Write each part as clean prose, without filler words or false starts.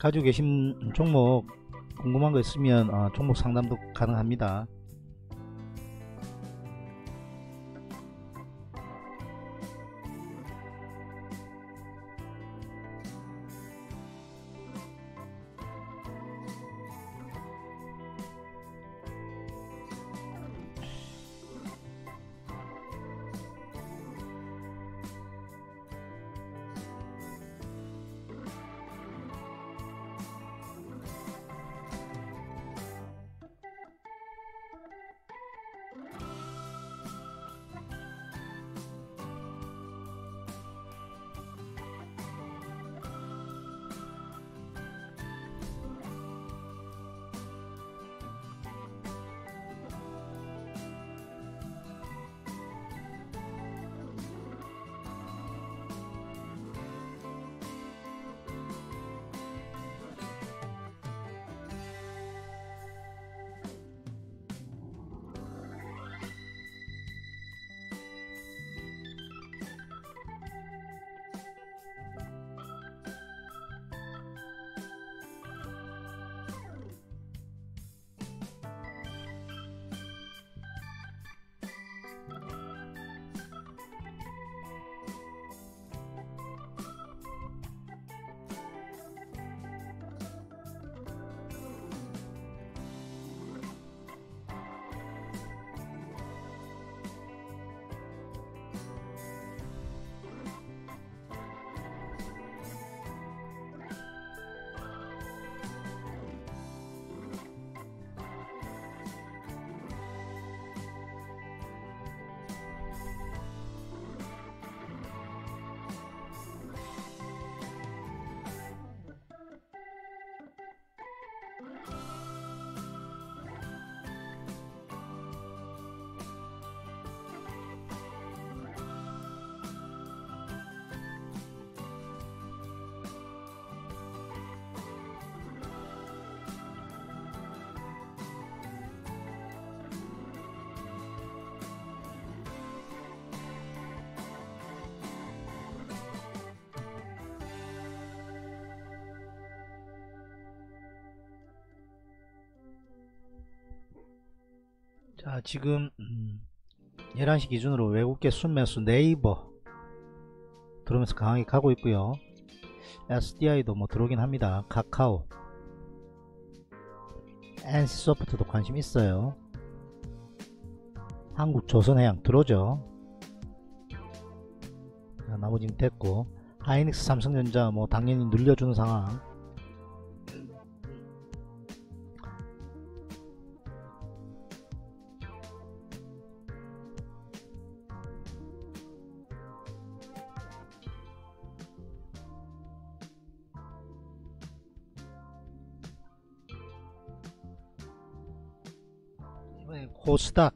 가지고 계신 종목 궁금한 거 있으면 종목 상담도 가능합니다. 자, 지금 11시 기준으로 외국계 순매수 네이버 들어오면서 강하게 가고 있고요. SDI도 뭐 들어오긴 합니다. 카카오, NC소프트도 관심 있어요. 한국조선해양 들어오죠. 자, 나머지는 됐고, 하이닉스, 삼성전자 뭐 당연히 눌려주는 상황. 코스닥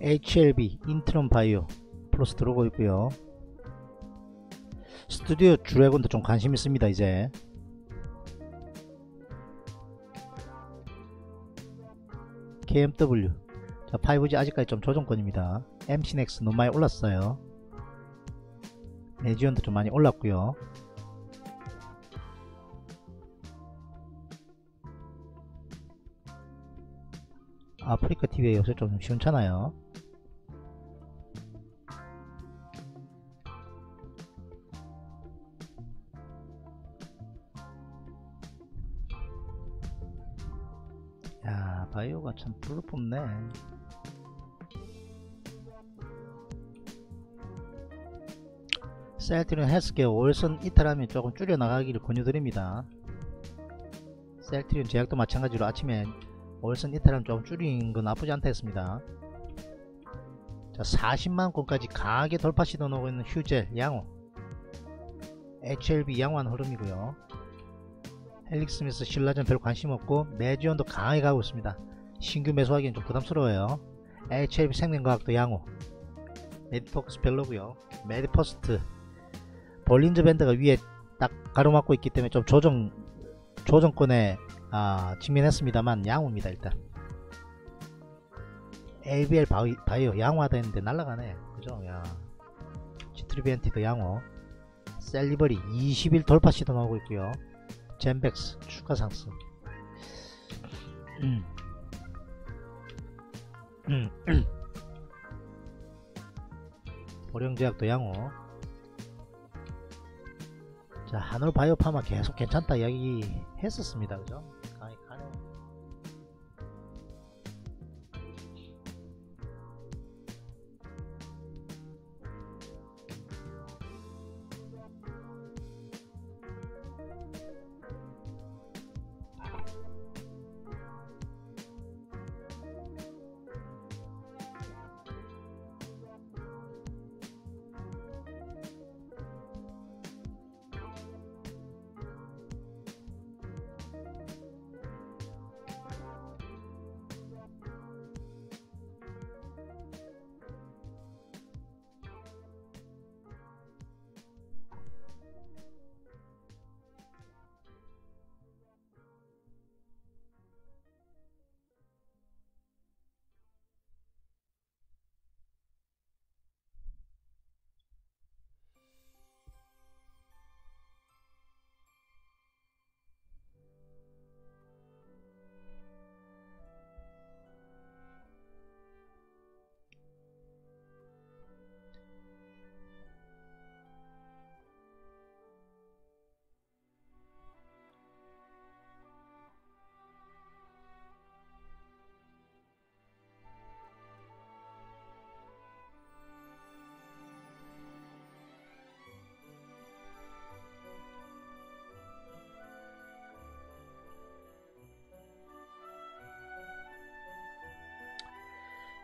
HLB 인트론 바이오 플러스 들어오고 있고요. 스튜디오 드래곤도 좀 관심 있습니다. 이제 KMW, 자, 5G 아직까지 좀 조정권입니다. MCNX 너무 많이 올랐어요. 레지온도 좀 많이 올랐고요. 아프리카 TV에 요새 좀 시원찮아요. 야, 바이오가 참 불을 뿜네. 셀트리온 헬스케어 월선 이탈하면 조금 줄여나가기를 권유드립니다. 셀트리온 제약도 마찬가지로 아침에 월선 이탈하면 조금 줄인 건 나쁘지 않다 했습니다. 자, 40만원권까지 강하게 돌파 시도 나오고 있는 휴젤 양호, HLB 양호한 흐름이고요. 헬릭스미스 신라전 별로 관심 없고, 매지온도 강하게 가고 있습니다. 신규 매수하기엔 좀 부담스러워요. HLB 생명과학도 양호, 메디톡스 별로고요. 메디퍼스트 볼린저 밴드가 위에 딱 가로막고 있기 때문에 좀 조정권에 직면했습니다만 양호입니다. 일단 ABL 바이오 양호하다 했는데 날라가네. 그죠? 야. G3BNT도 양호, 셀리버리 20일 돌파 시도 나오고 있고요. 젠백스 추가 상승. 보령제약도 양호. 자, 한올바이오파마 계속 괜찮다 이야기 했었습니다. 그죠? 가네.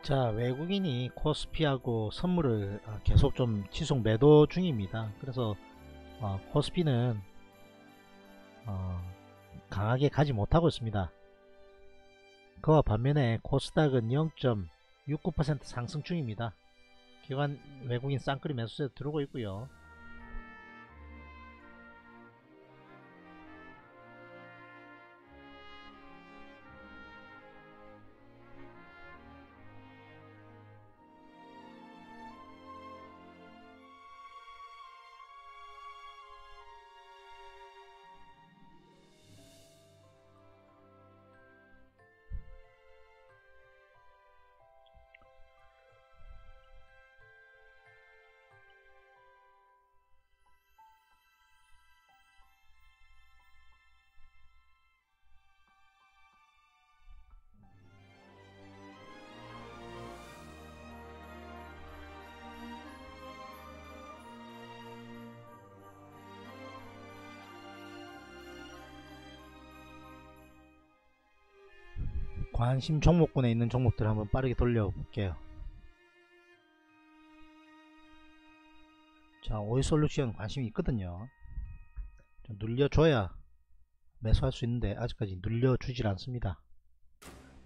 자, 외국인이 코스피하고 선물을 계속 좀 지속 매도 중입니다. 그래서 코스피는 강하게 가지 못하고 있습니다. 그와 반면에 코스닥은 0.69% 상승 중입니다. 기관 외국인 쌍끌이 매수세 들어오고 있고요. 관심 종목군에 있는 종목들 한번 빠르게 돌려볼게요. 자, 오이솔루션 관심이 있거든요. 좀 눌려줘야 매수할 수 있는데 아직까지 눌려주질 않습니다.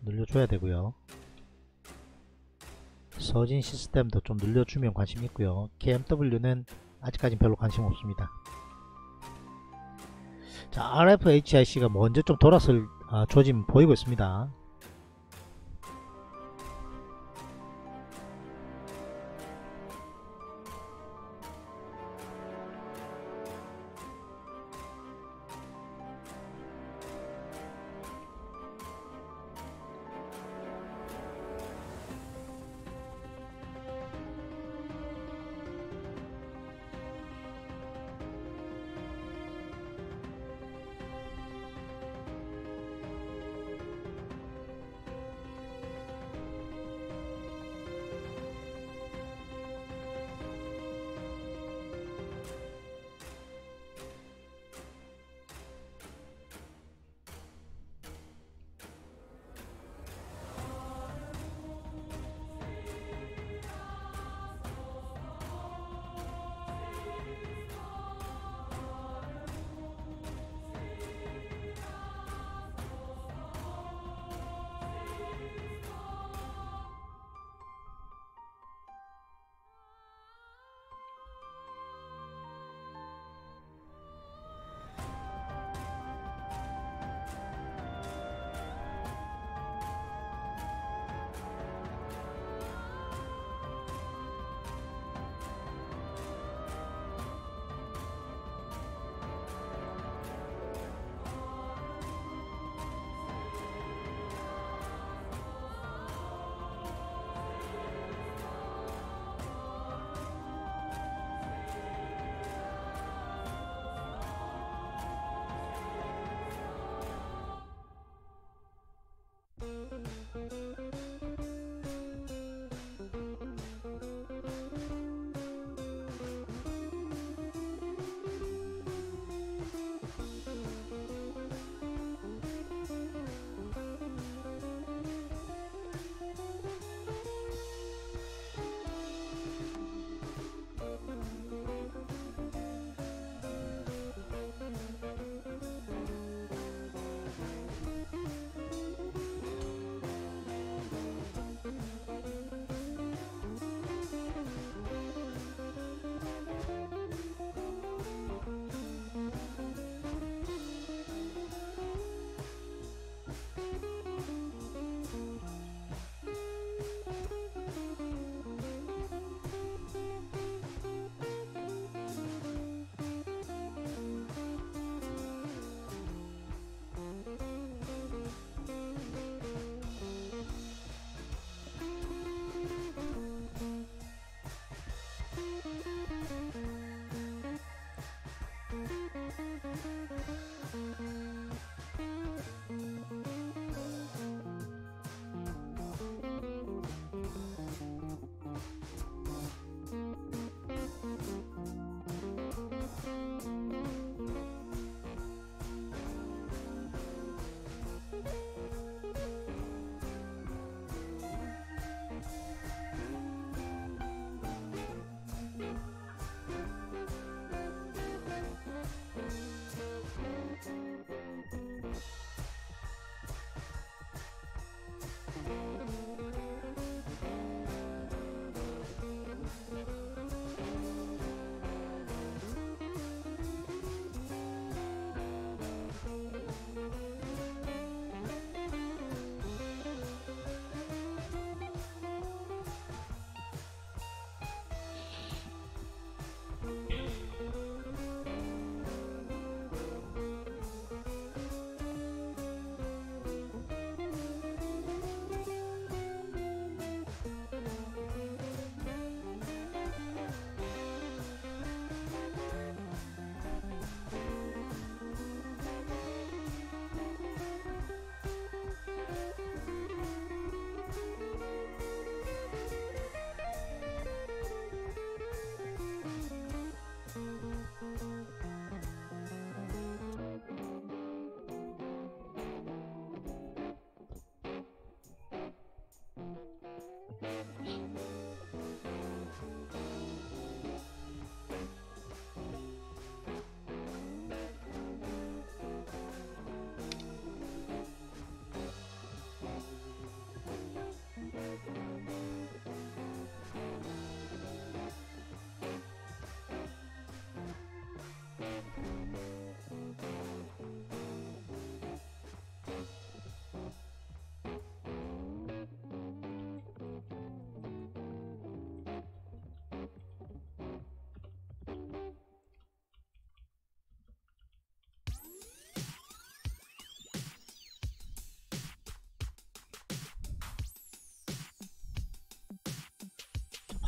눌려줘야 되고요. 서진 시스템도 좀 눌려주면 관심 있고요. KMW는 아직까지 별로 관심 없습니다. 자, RFHIC가 먼저 좀 돌아설 조짐 보이고 있습니다.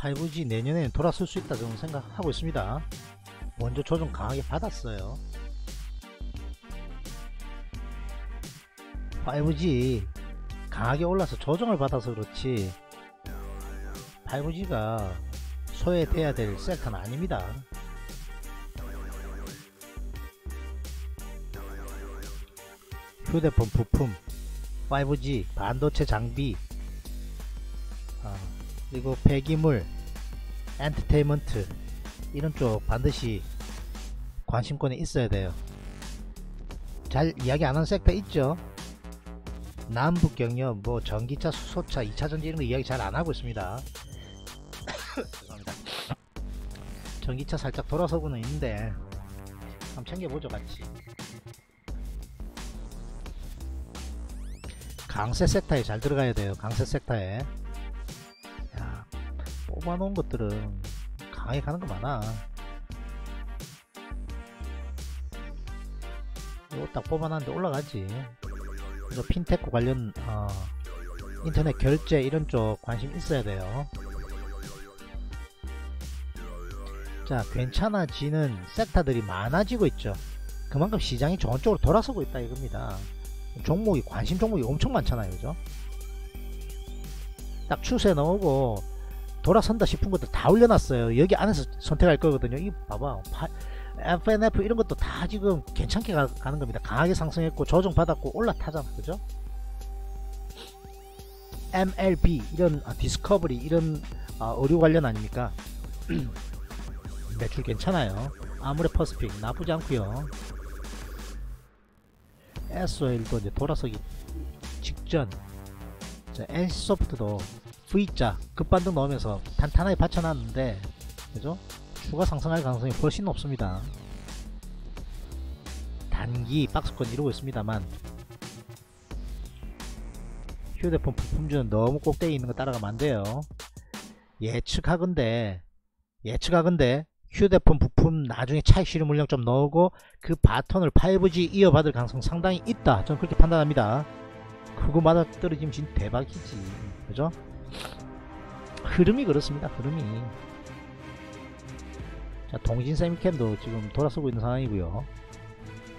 5G 내년에는 돌아설 수 있다 저는 생각하고 있습니다. 먼저 조정 강하게 받았어요. 5G 강하게 올라서 조정을 받아서 그렇지 5G가 소외돼야 될 섹터는 아닙니다. 휴대폰 부품, 5G 반도체 장비, 그리고 배기물, 엔터테인먼트 이런 쪽 반드시 관심권에 있어야 돼요. 잘 이야기 안하는 섹터 있죠? 남북경협, 뭐 전기차, 수소차, 2차전지 이런거 이야기 잘 안하고 있습니다. 죄송합니다. 전기차 살짝 돌아서고는 있는데 한번 챙겨보죠 같이. 강세 섹터에 잘 들어가야 돼요. 강세 섹터에 뽑아놓은 것들은 강하게 가는 거 많아. 이거 딱 뽑아놨는데 올라가지. 이거 핀테크 관련 인터넷 결제 이런 쪽 관심 있어야 돼요. 자, 괜찮아지는 섹터들이 많아지고 있죠. 그만큼 시장이 좋은 쪽으로 돌아서고 있다 이겁니다. 종목이 관심 종목이 엄청 많잖아요, 그죠? 딱 추세 나오고 돌아선다 싶은 것도 다 올려놨어요. 여기 안에서 선택할 거거든요. 이거 봐봐. FNF 이런 것도 다 지금 괜찮게 가는 겁니다. 강하게 상승했고 조정받았고 올라타잖아. 그죠? MLB 이런 디스커버리 이런 의료 관련 아닙니까? 매출 괜찮아요. 아무래 퍼스픽 나쁘지 않고요. SOL도 이제 돌아서기 직전. NC소프트도 V자 급반등 넣으면서 탄탄하게 받쳐놨는데 그죠? 추가 상승할 가능성이 훨씬 높습니다. 단기 박스권 이루고 있습니다만 휴대폰 부품주는 너무 꼭대기 있는 거 따라가면 안 돼요. 예측하건대 휴대폰 부품 나중에 차익 실현 물량 좀 넣고 그 바톤을 5G 이어받을 가능성 상당히 있다. 저는 그렇게 판단합니다. 그거 맞아떨어지면 진짜 대박이지. 그죠? 흐름이 그렇습니다. 흐름이. 자, 동신세미캠도 지금 돌아서고 있는 상황이고요.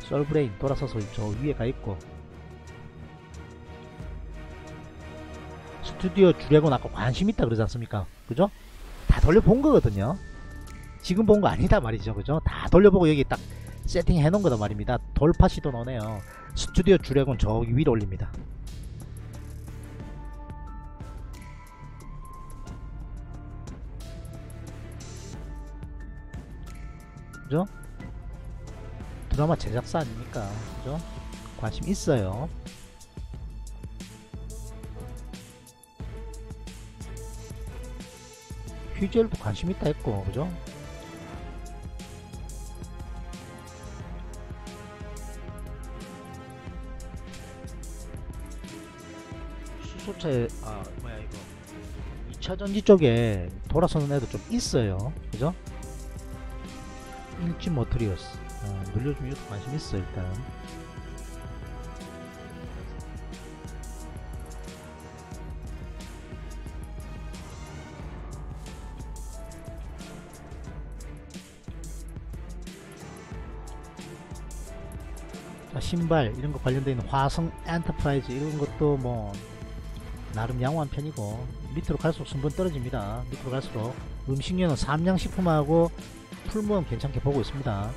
솔브레인 돌아서서 저 위에 가있고 스튜디오 주력은 아까 관심있다 그러지 않습니까? 그죠? 다 돌려본 거거든요. 지금 본 거 아니다 말이죠. 그죠? 다 돌려보고 여기 딱 세팅해 놓은 거다 말입니다. 돌파시도 넣네요. 스튜디오 주력은 저기 위로 올립니다. 그죠? 드라마 제작사 아닙니까? 그죠? 관심 있어요. 휴젤도 관심 있다 했고, 그죠? 수소차에, 뭐야 이거 2차전지 쪽에 돌아서는 애도 좀 있어요. 그죠? 일진 머트리어스 눌려주면 이것도 관심 있어. 일단 자, 신발 이런거 관련되어 있는 화성 엔터프라이즈 이런것도 뭐 나름 양호한 편이고 밑으로 갈수록 순번 떨어집니다. 밑으로 갈수록 음식료는 삼양식품하고 풀무원 괜찮게 보고 있습니다.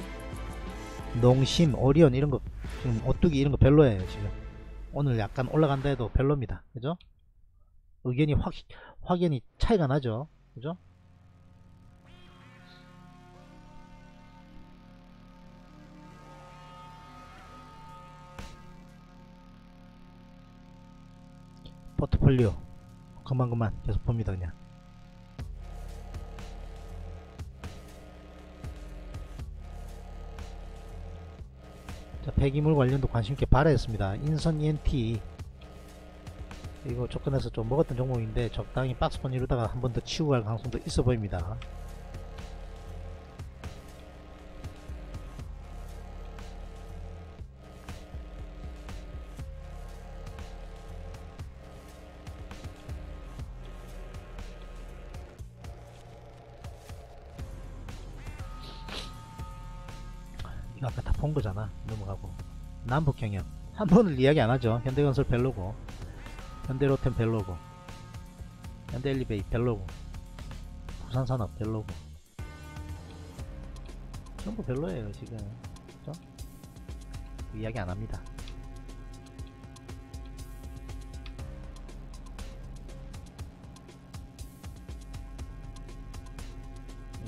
농심, 오리온 이런거 지금 오뚜기 이런거 별로예요. 지금 오늘 약간 올라간다 해도 별로입니다. 그죠? 의견이 확연히 차이가 나죠. 그죠? 포트폴리오 그만 계속 봅니다. 그냥 자, 폐기물 관련도 관심있게 발화했습니다. 인선 ENT 이거 접근해서 좀 먹었던 종목인데 적당히 박스권 이루다가 한 번 더 치우고 갈 가능성도 있어 보입니다. 아까 다 본 거잖아. 넘어가고 남북경영 한 번을 이야기 안 하죠. 현대건설 벨로고, 현대로템 벨로고, 현대엘리베이 벨로고, 부산산업 벨로고, 전부 벨로예요 지금. 그죠? 이야기 안 합니다.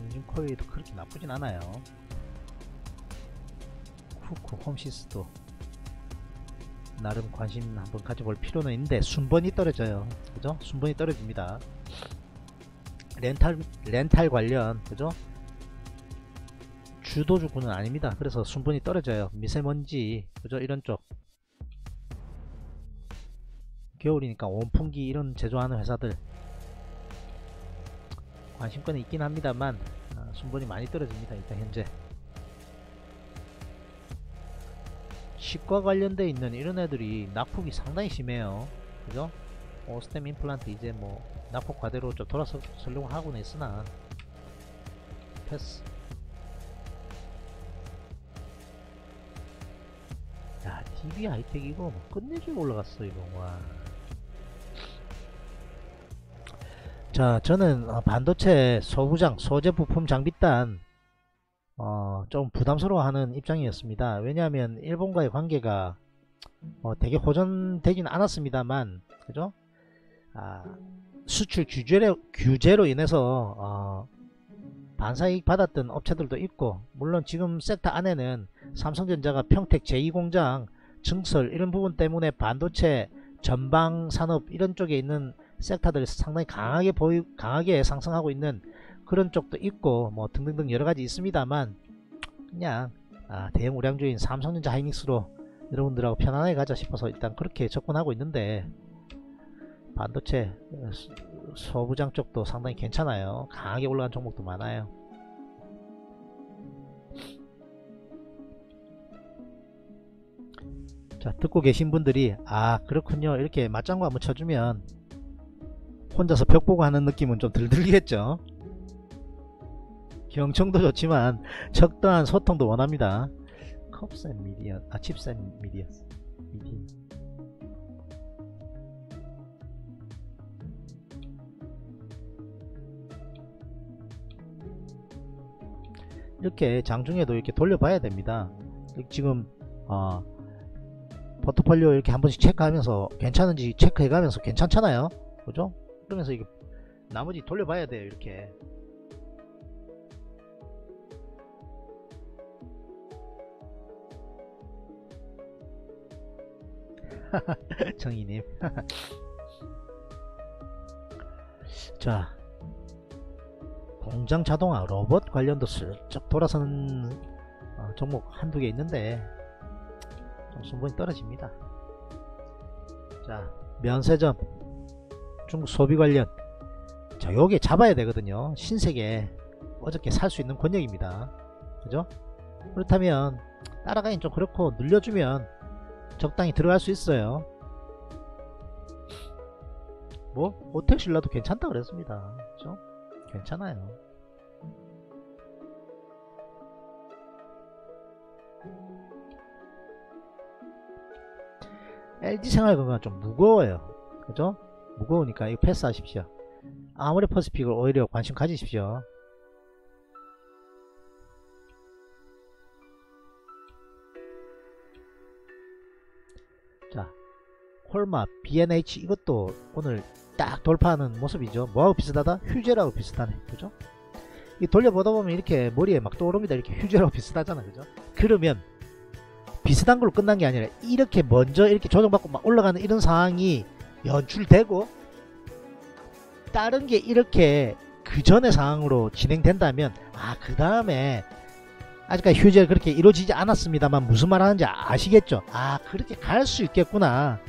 엔진코일도 그렇게 나쁘진 않아요. 후쿠 홈시스도 나름 관심 한번 가져볼 필요는 있는데 순번이 떨어져요. 그죠? 순번이 떨어집니다. 렌탈 관련, 그죠? 주도주군은 아닙니다. 그래서 순번이 떨어져요. 미세먼지, 그죠? 이런 쪽 겨울이니까 온풍기 이런 제조하는 회사들 관심권이 있긴 합니다만 순번이 많이 떨어집니다. 일단 현재 치과 관련돼 있는 이런 애들이 낙폭이 상당히 심해요. 그죠? 오스템 임플란트 이제 뭐 낙폭 과대로 좀 돌아서려고 하고는 있으나 패스. 야, DB 하이텍 이거 뭐 끝내주고 올라갔어 이거. 와. 자, 저는 반도체 소부장 소재 부품 장비단 좀 부담스러워하는 입장이었습니다. 왜냐하면 일본과의 관계가 되게 호전되진 않았습니다만, 그죠? 수출 규제로 인해서 반사이익 받았던 업체들도 있고, 물론 지금 섹터 안에는 삼성전자가 평택 제2공장 증설 이런 부분 때문에 반도체 전방 산업 이런 쪽에 있는 섹터들이 상당히 강하게 상승하고 있는 그런 쪽도 있고 뭐 등등등 여러가지 있습니다만, 그냥 대형 우량주인 삼성전자 하이닉스로 여러분들하고 편안하게 가자 싶어서 일단 그렇게 접근하고 있는데, 반도체 소부장 쪽도 상당히 괜찮아요. 강하게 올라간 종목도 많아요. 자, 듣고 계신 분들이 아 그렇군요 이렇게 맞장구 한번 쳐주면 혼자서 벽 보고 하는 느낌은 좀 들겠죠. 경청도 좋지만 적당한 소통도 원합니다. 컵센 미디어, 칩센 미디어. 이렇게 장중에도 이렇게 돌려봐야 됩니다. 지금 포트폴리오 이렇게 한 번씩 체크하면서 괜찮은지 체크해가면서 괜찮잖아요. 그죠? 그러면서 이게 나머지 돌려봐야 돼요. 이렇게. 정희님. 자, 공장 자동화 로봇 관련도 슬쩍 돌아서는 종목 한두개 있는데 좀 순번이 떨어집니다. 자, 면세점 중국 소비 관련, 자 요게 잡아야 되거든요. 신세계 어저께 살수 있는 권역입니다. 그죠? 그렇다면 따라가긴 좀 그렇고 늘려주면 적당히 들어갈 수 있어요. 뭐 오텍신라도 괜찮다 그랬습니다. 그죠? 괜찮아요. LG생활건강 좀 무거워요. 그죠? 무거우니까 이거 패스하십시오. 아무리 퍼스픽을 오히려 관심 가지십시오. 자, 콜마, BNH 이것도 오늘 딱 돌파하는 모습이죠. 뭐하고 비슷하다? 휴제라고 비슷하네. 그죠? 이 돌려보다 보면 이렇게 머리에 막 떠오릅니다. 이렇게 휴제라고 비슷하잖아. 그죠? 그러면 비슷한 걸로 끝난 게 아니라 이렇게 먼저 이렇게 조정받고 막 올라가는 이런 상황이 연출되고 다른 게 이렇게 그 전의 상황으로 진행된다면 아, 그 다음에 아직까지 휴제가 그렇게 이루어지지 않았습니다만 무슨 말 하는지 아시겠죠? 아, 그렇게 갈 수 있겠구나.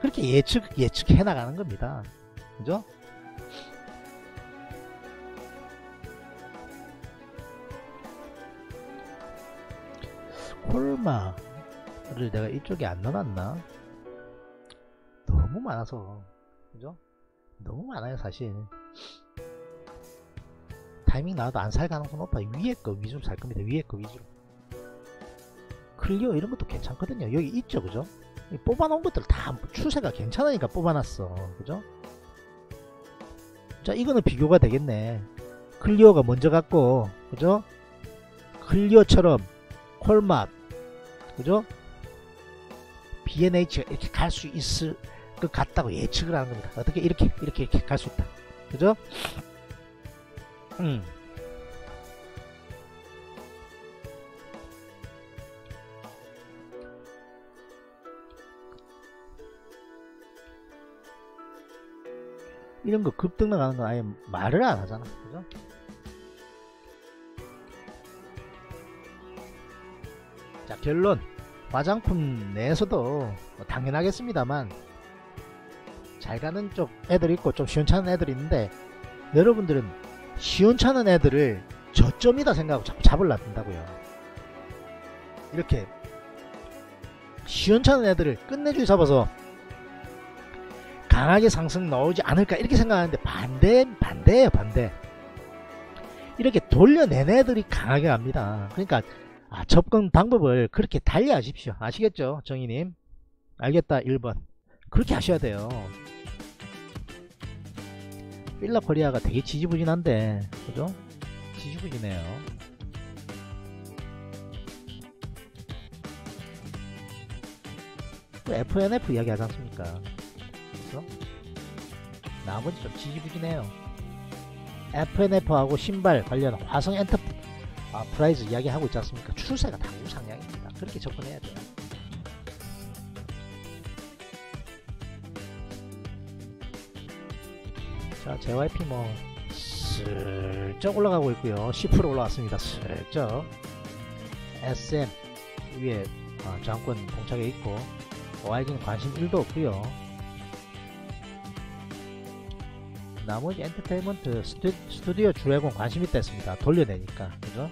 그렇게 예측해 나가는 겁니다. 그죠? 콜마를 내가 이쪽에 안 넣어놨나? 너무 많아서. 그죠? 너무 많아요, 사실. 타이밍 나와도 안 살 가능성 높아. 위에 거 위주로 살 겁니다. 위에 거 위주로. 클리어 이런 것도 괜찮거든요. 여기 있죠, 그죠? 뽑아놓은 것들 다 추세가 괜찮으니까 뽑아놨어. 그죠? 자, 이거는 비교가 되겠네. 클리어가 먼저 갔고, 그죠? 클리어처럼 콜맛, 그죠? B&H가 이렇게 갈 수 있을 것 같다고 예측을 하는 겁니다. 어떻게 이렇게 갈 수 있다. 그죠? 이런 거 급등 나가는 건 아예 말을 안 하잖아. 그죠? 자, 결론. 화장품 내에서도 당연하겠습니다만 잘 가는 쪽 애들이 있고 좀 시원찮은 애들이 있는데 여러분들은 시원찮은 애들을 저점이다 생각하고 자꾸 잡으려 든다고요. 이렇게 시원찮은 애들을 끝내주기 잡아서 강하게 상승 나오지 않을까 이렇게 생각하는데 반대예요. 반대. 이렇게 돌려낸 애들이 강하게 갑니다. 그러니까 접근 방법을 그렇게 달리 하십시오. 아시겠죠? 정희님 알겠다. 1번 그렇게 하셔야 돼요. 필라 코리아가 되게 지지부진한데 그죠? 지지부진해요. 또 FNF 이야기 하지 않습니까? 나머지 좀 지지부진해요. FNF하고 신발 관련 화성 엔터프라이즈 이야기하고 있지 않습니까? 추세가 당구 상향입니다. 그렇게 접근해야 돼요. 자, JYP 뭐 슬쩍 올라가고 있고요. 10% 올라왔습니다. 슬쩍. SM 위에 장권 동착해 있고 OIG는 관심 1도 없고요. 나머지 엔터테인먼트 스튜디오 드래곤 관심있다 했습니다. 돌려내니까. 그죠?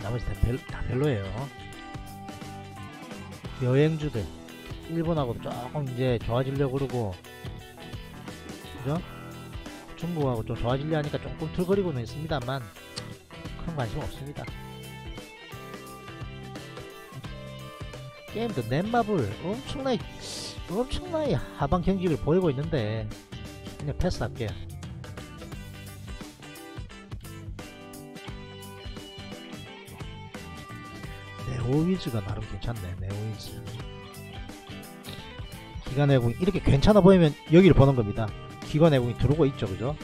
나머지 다 별로예요. 여행주들 일본하고도 조금 이제 좋아지려고 그러고 그죠? 중국하고 좀 좋아지려 하니까 조금 틀거리고는 있습니다만 큰 관심 없습니다. 게임도 넷마블 엄청나게 하방 경직을 보이고 있는데 그냥 패스할게요. 네오위즈가 나름 괜찮네. 네오위즈 기관외국이 이렇게 괜찮아 보이면 여기를 보는 겁니다. 기관외국이 들어오고 있죠. 그죠?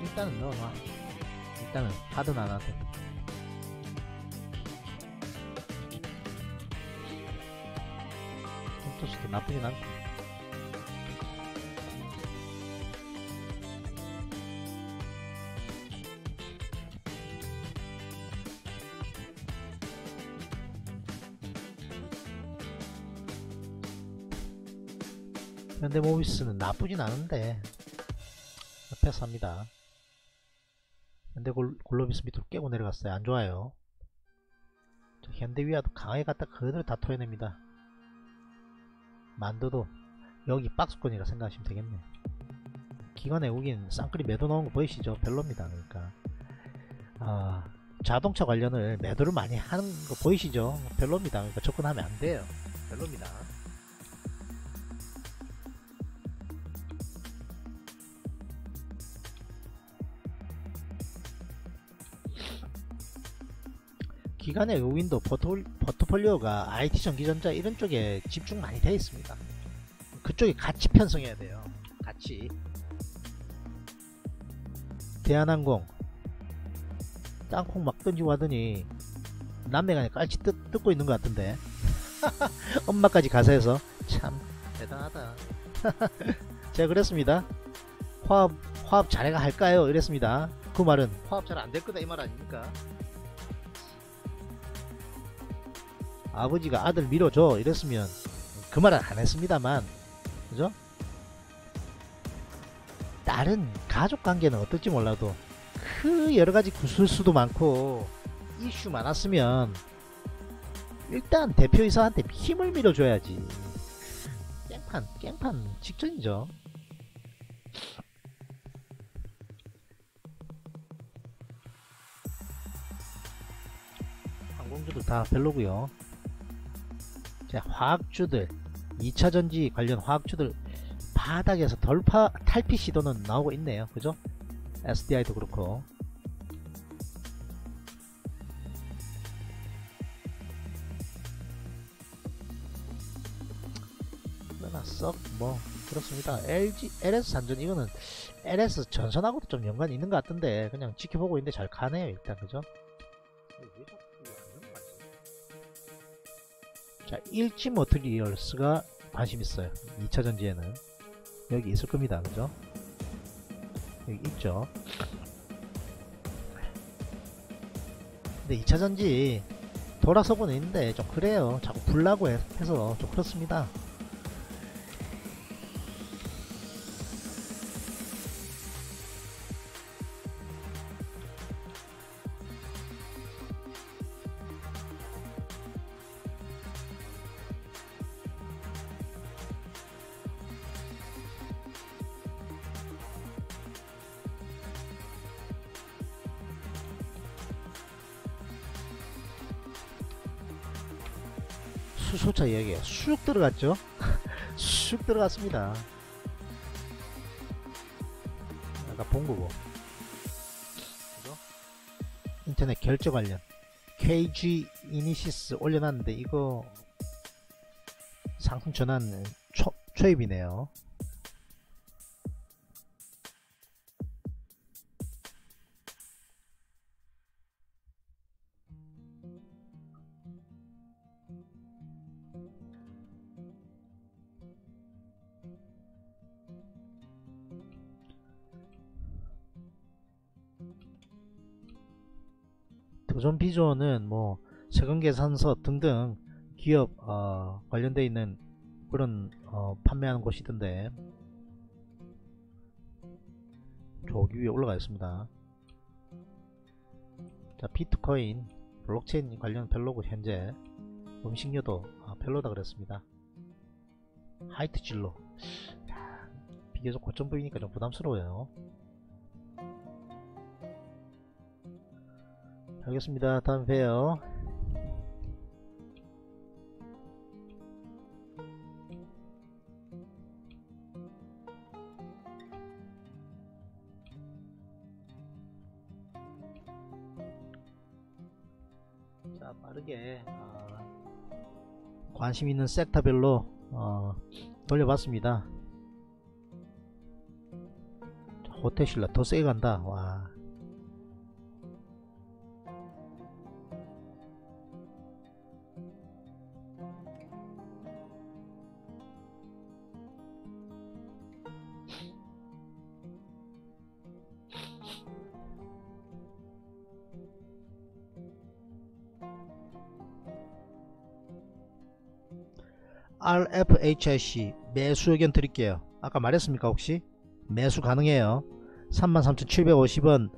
일단은 넣어놔. 일단은 하든 안 하든. 솔직히 나쁘진 않고 현대모비스는 나쁘진 않은데 패스합니다. 현대글로비스 밑으로 깨고 내려갔어요. 안좋아요. 현대위아도 강하게 갔다 그대로 다 토해냅니다. 만도도 여기 박스권이라 생각하시면 되겠네. 기관에 우긴 쌍끌이 매도 나온 거 보이시죠? 별로입니다. 그러니까 자동차 관련을 매도를 많이 하는 거 보이시죠? 별로입니다. 그러니까 접근하면 안 돼요. 별로입니다. 기간의 요인도 포트폴리오가 IT, 전기전자 이런 쪽에 집중 많이 되어 있습니다. 그쪽에 같이 편성해야 돼요. 같이. 대한항공 땅콩 막 던지고 하더니 남매간에 깔치 뜯고 있는 것 같은데 엄마까지 가세해서 참 대단하다. 제가 그랬습니다. 화합 잘해가 할까요? 이랬습니다. 그 말은 화합 잘 안될 거다 이 말 아닙니까? 아버지가 아들 밀어줘 이랬으면 그 말은 안 했습니다만, 그죠? 다른 가족관계는 어떨지 몰라도 그 여러가지 구설수도 많고 이슈 많았으면 일단 대표이사한테 힘을 밀어줘야지. 깽판 직전이죠. 항공주들 다 별로고요. 자, 화학주들 2차전지 관련 화학주들 바닥에서 탈피 시도는 나오고 있네요. 그죠? SDI도 그렇고. 썩 뭐 그렇습니다. LS 산전 이거는 LS 전선하고도 좀 연관이 있는 것 같은데 그냥 지켜보고 있는데 잘 가네요 일단. 그죠? 자, 일지 머티리얼스가 관심 있어요. 2차전지에는 여기 있을 겁니다. 그죠? 여기 있죠. 근데 2차전지 돌아서고는 있는데 좀 그래요. 자꾸 불나고 해서 좀 그렇습니다. 수소차 이야기에 쑥 들어갔죠? 쑥 들어갔습니다. 아까 본거고. 인터넷 결제 관련 KG 이니시스 올려놨는데 이거 상품 전환 초입이네요. 도전 비조는 뭐 세금계산서 등등 기업 관련되어 있는 그런 판매하는 곳이던데 저기 위에 올라가 있습니다. 자, 비트코인 블록체인 관련 별로고 현재 음식료도 별로다 그랬습니다. 하이트 진로 비교적 고점 보이니까 좀 부담스러워요. 알겠습니다. 다음에 봬요. 자, 빠르게 관심 있는 섹터별로 돌려봤습니다. 호텔신라 더 세게 간다. 와. RFHIC 매수 의견 드릴게요. 아까 말했습니까? 혹시 매수 가능해요. 33,750원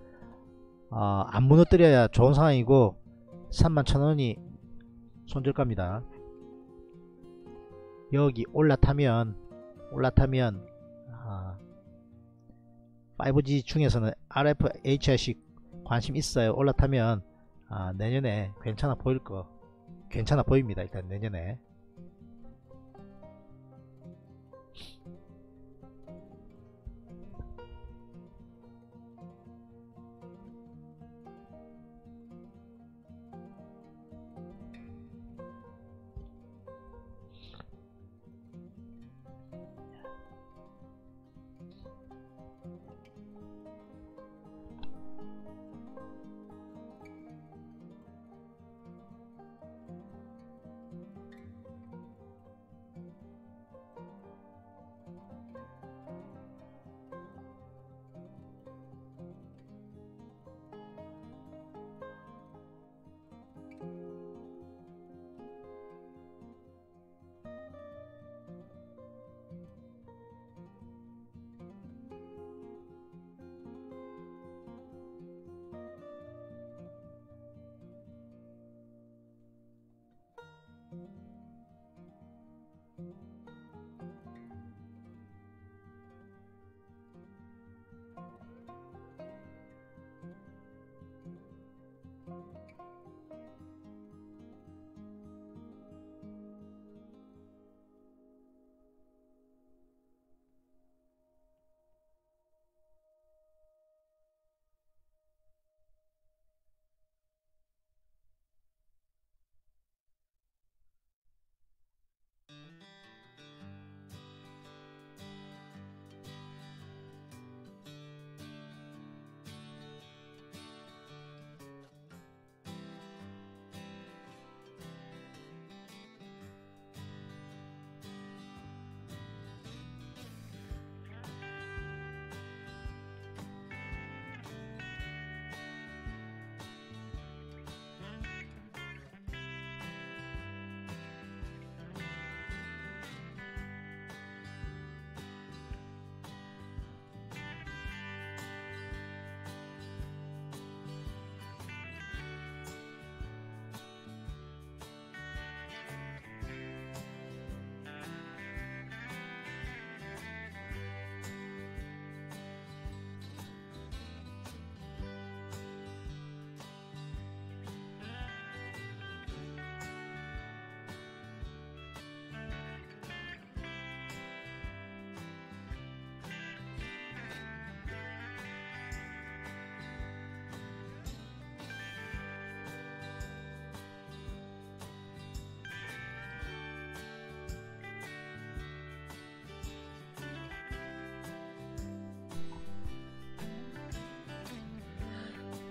안 무너뜨려야 좋은 상황이고 31,000원이 손절가입니다. 여기 올라타면 5G 중에서는 RFHIC 관심 있어요. 올라타면 내년에 괜찮아 보입니다. 일단 내년에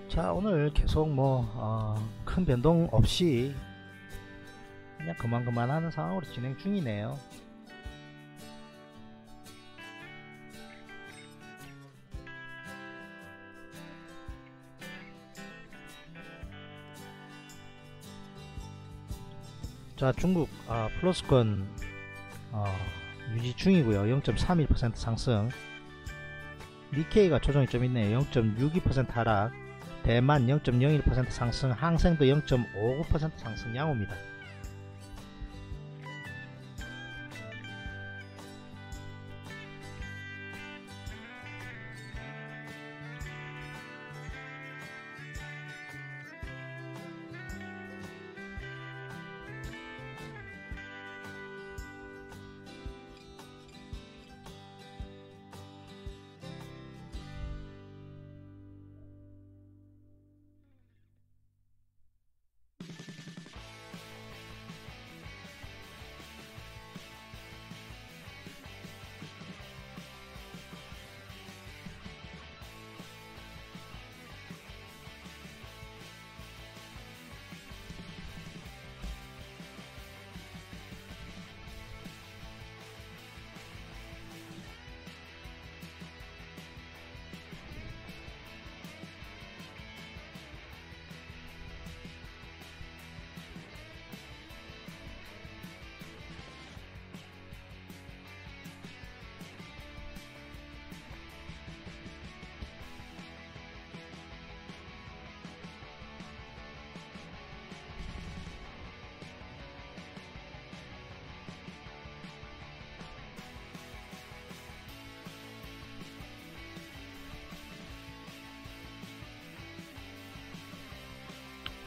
자, 오늘 계속 큰 변동 없이 그냥 그만 하는 상황으로 진행 중이네요. 자, 중국 플러스권 유지 중이고요. 0.31% 상승. 니케이가 조정이 좀 있네요. 0.62% 하락. 대만 0.01% 상승, 항생도 0.59% 상승 양호입니다.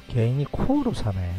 개인이 코어로 사네.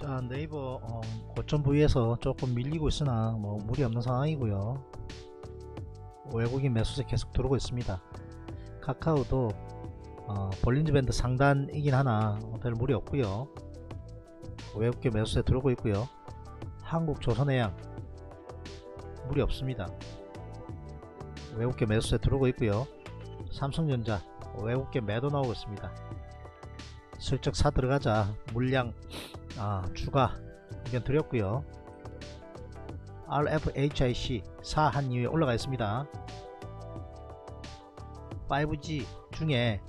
자, 네이버 고점 부위에서 조금 밀리고 있으나 뭐 무리 없는 상황이고요. 외국인 매수세 계속 들어오고 있습니다. 카카오도 볼린저 밴드 상단이긴 하나 별 무리 없고요. 외국계 매수세 들어오고 있고요. 한국조선해양 무리 없습니다. 외국계 매수세 들어오고 있고요. 삼성전자 외국계 매도 나오고 있습니다. 슬쩍 사 들어가자 물량 추가 의견 드렸고요. RFHIC 사한 이후에 올라가 있습니다. 5G 중에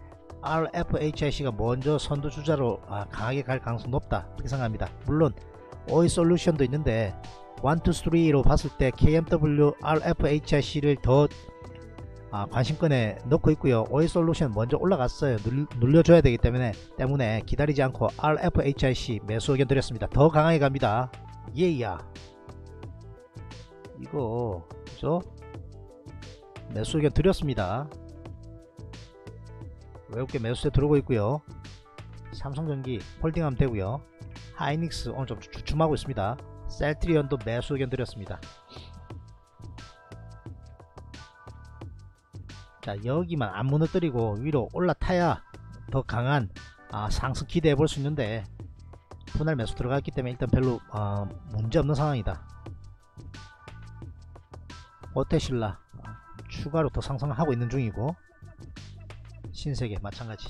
RFHIC가 먼저 선두주자로 강하게 갈 가능성이 높다 그렇게 생각합니다. 물론 OI 솔루션도 있는데 1, 2, 3로 봤을 때 KMW RFHIC를 더 관심권에 넣고 있고요. OI 솔루션 먼저 올라갔어요. 눌려줘야 되기 때문에 기다리지 않고 RFHIC 매수 의견 드렸습니다. 더 강하게 갑니다. 예이야. 이거 그죠? 매수 의견 드렸습니다. 외국계 매수세 들어오고 있고요. 삼성전기 홀딩하면 되고요. 하이닉스 오늘 좀 주춤하고 있습니다. 셀트리온도 매수 의견 드렸습니다. 자, 여기만 안 무너뜨리고 위로 올라타야 더 강한 상승 기대해 볼 수 있는데 분할 매수 들어갔기 때문에 일단 별로 문제없는 상황이다. 오테실라 추가로 더 상승을 하고 있는 중이고 신세계 마찬가지.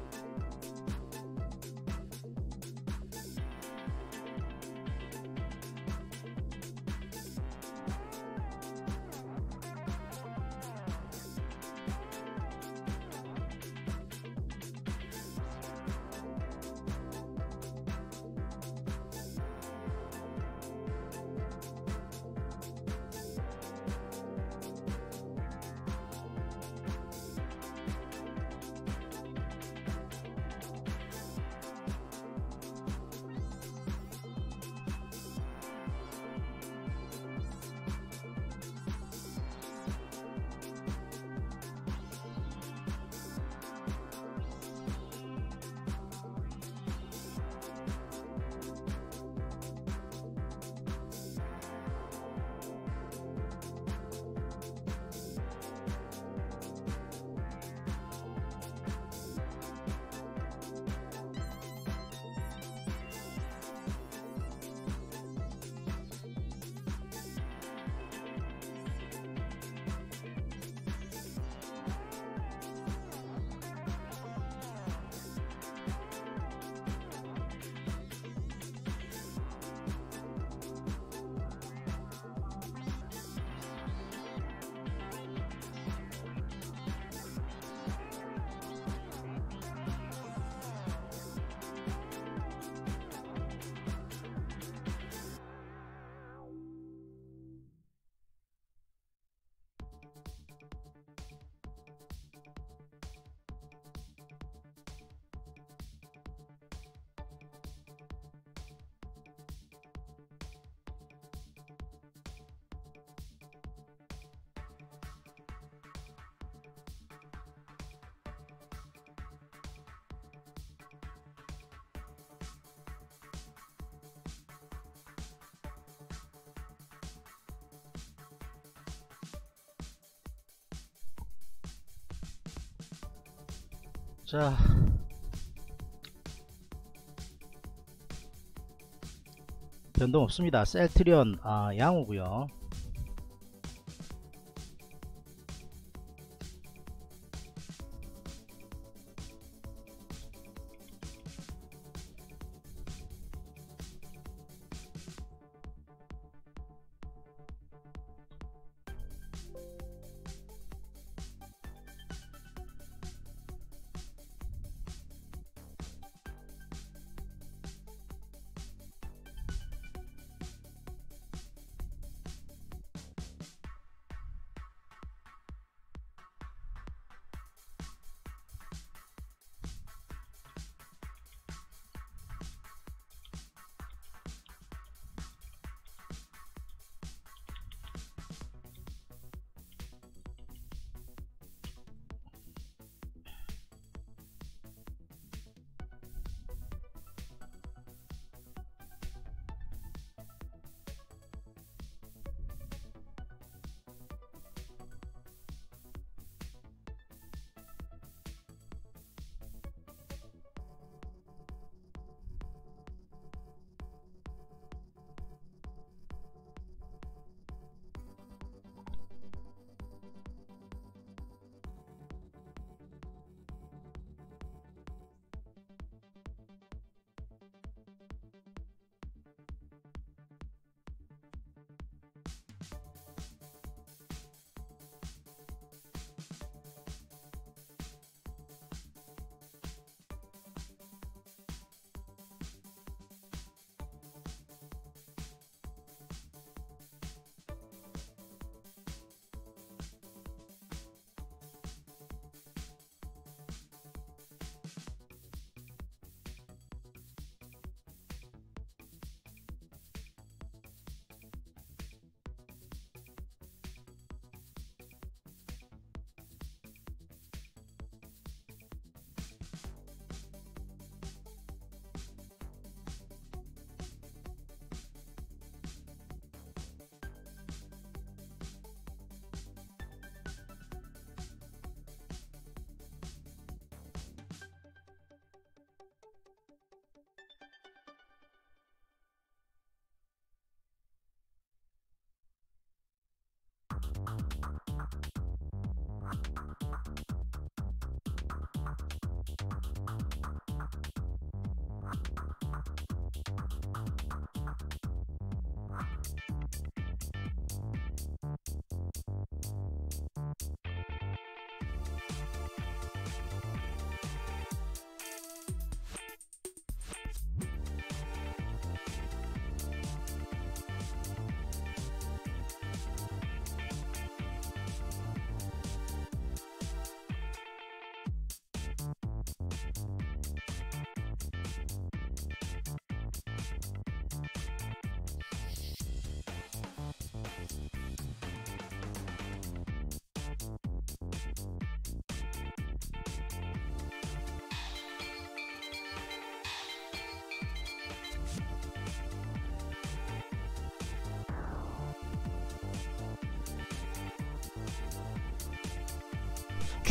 자, 변동 없습니다. 셀트리온 양호구요.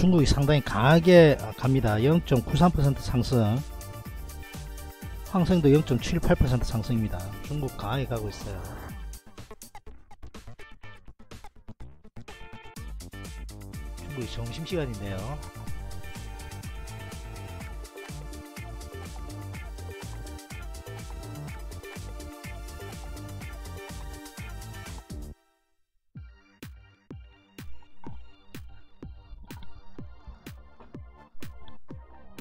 중국이 상당히 강하게 갑니다. 0.93% 상승, 항생도 0.78% 상승입니다. 중국 강하게 가고 있어요. 중국이 점심시간인데요.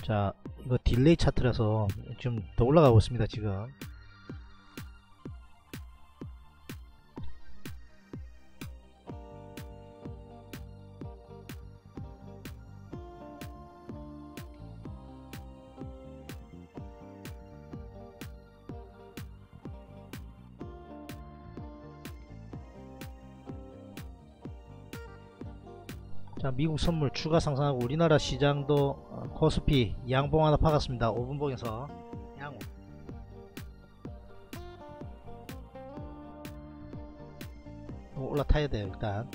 자, 이거 딜레이 차트라서 좀 더 올라가고 있습니다. 지금 자, 미국 선물 추가 상승하고 우리나라 시장도 코스피 양봉 하나 박았습니다. 5분봉에서 양봉. 올라타야 돼요. 일단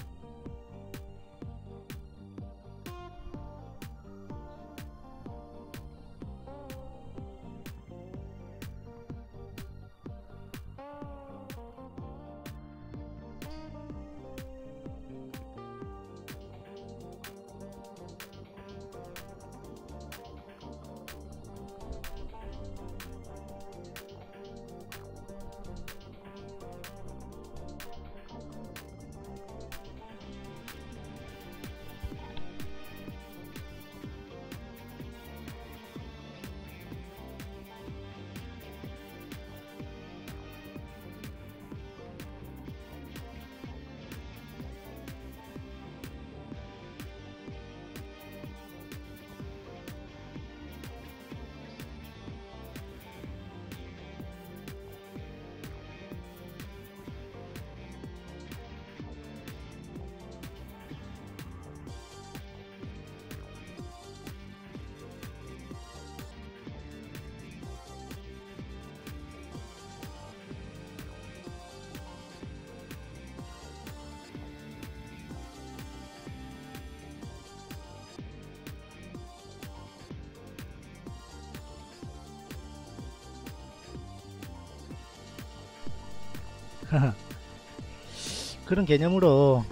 그런 개념으로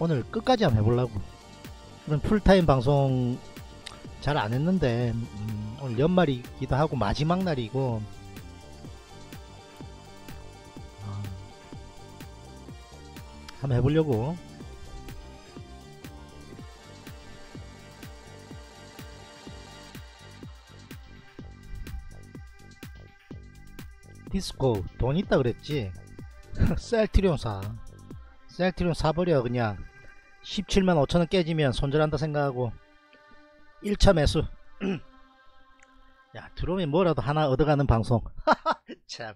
오늘 끝까지 한번 해보려고. 그런 풀타임 방송 잘 안했는데 오늘 연말이기도 하고 마지막 날이고 한번 해보려고. 디스코 돈 있다 그랬지. 셀트리온사, 셀트리온 사버려. 그냥 175,000원 깨지면 손절한다 생각하고 1차 매수. 야, 들어오면 뭐라도 하나 얻어가는 방송. 참.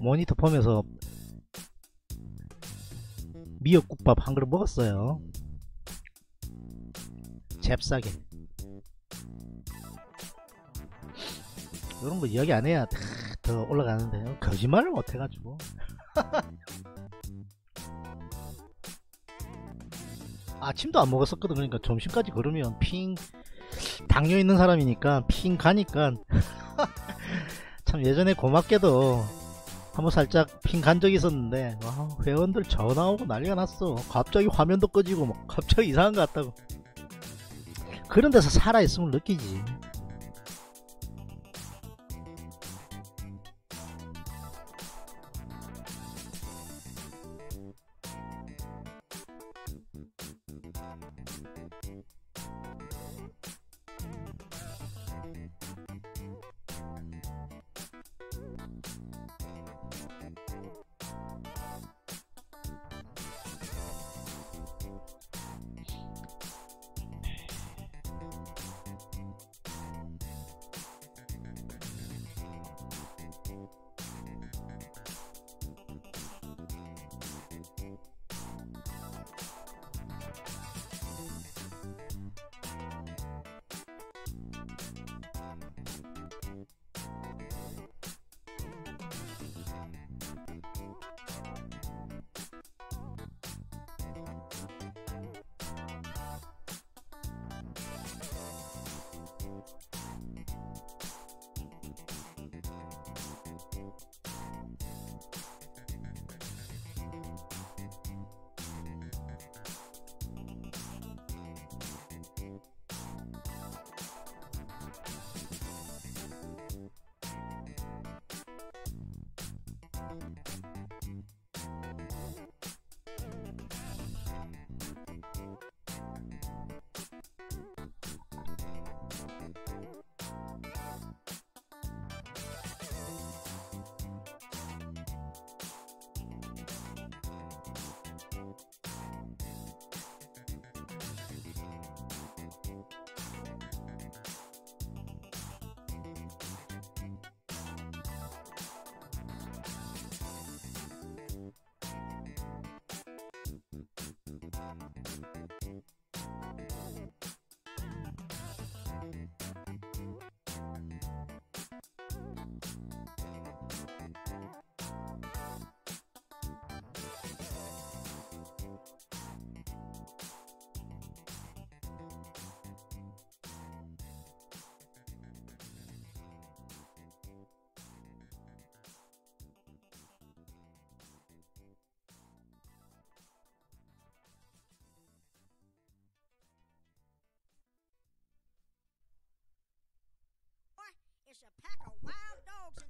모니터 보면서 미역국밥 한 그릇 먹었어요. 잽싸게. 이런거 이야기 안해야 더 올라가는데요. 거짓말을 못해가지고. 아침도 안 먹었었거든. 그러니까 점심까지 걸으면 핑, 당뇨 있는 사람이니까 핑 가니까. 참 예전에 고맙게도 한번 살짝 핑 간 적이 있었는데, 와, 회원들 전화오고 난리가 났어. 갑자기 화면도 꺼지고 막 갑자기 이상한 거 같다고. 그런 데서 살아있음을 느끼지.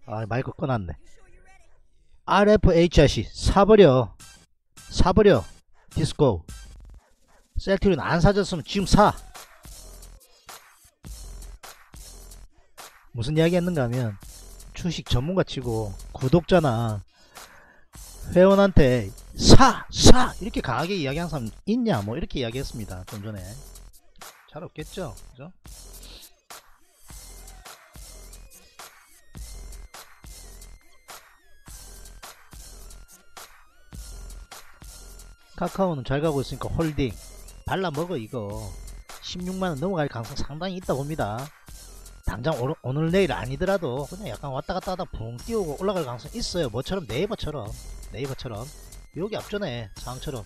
아, 마이크 꺼놨네. RFHRC 사버려. 사버려. 디스코. 셀트리온 안 사줬으면 지금 사. 무슨 이야기 했는가 하면 주식 전문가 치고 구독자나 회원한테 사! 이렇게 강하게 이야기한 사람 있냐 뭐 이렇게 이야기했습니다. 좀 전에. 잘 없겠죠? 그죠? 카카오는 잘 가고 있으니까 홀딩 발라먹어. 이거 16만원 넘어갈 가능성 상당히 있다 봅니다. 당장 오늘 내일 아니더라도 그냥 약간 왔다갔다 하다 붕 띄우고 올라갈 가능성이 있어요. 뭐처럼 네이버처럼 여기 앞전에 상황처럼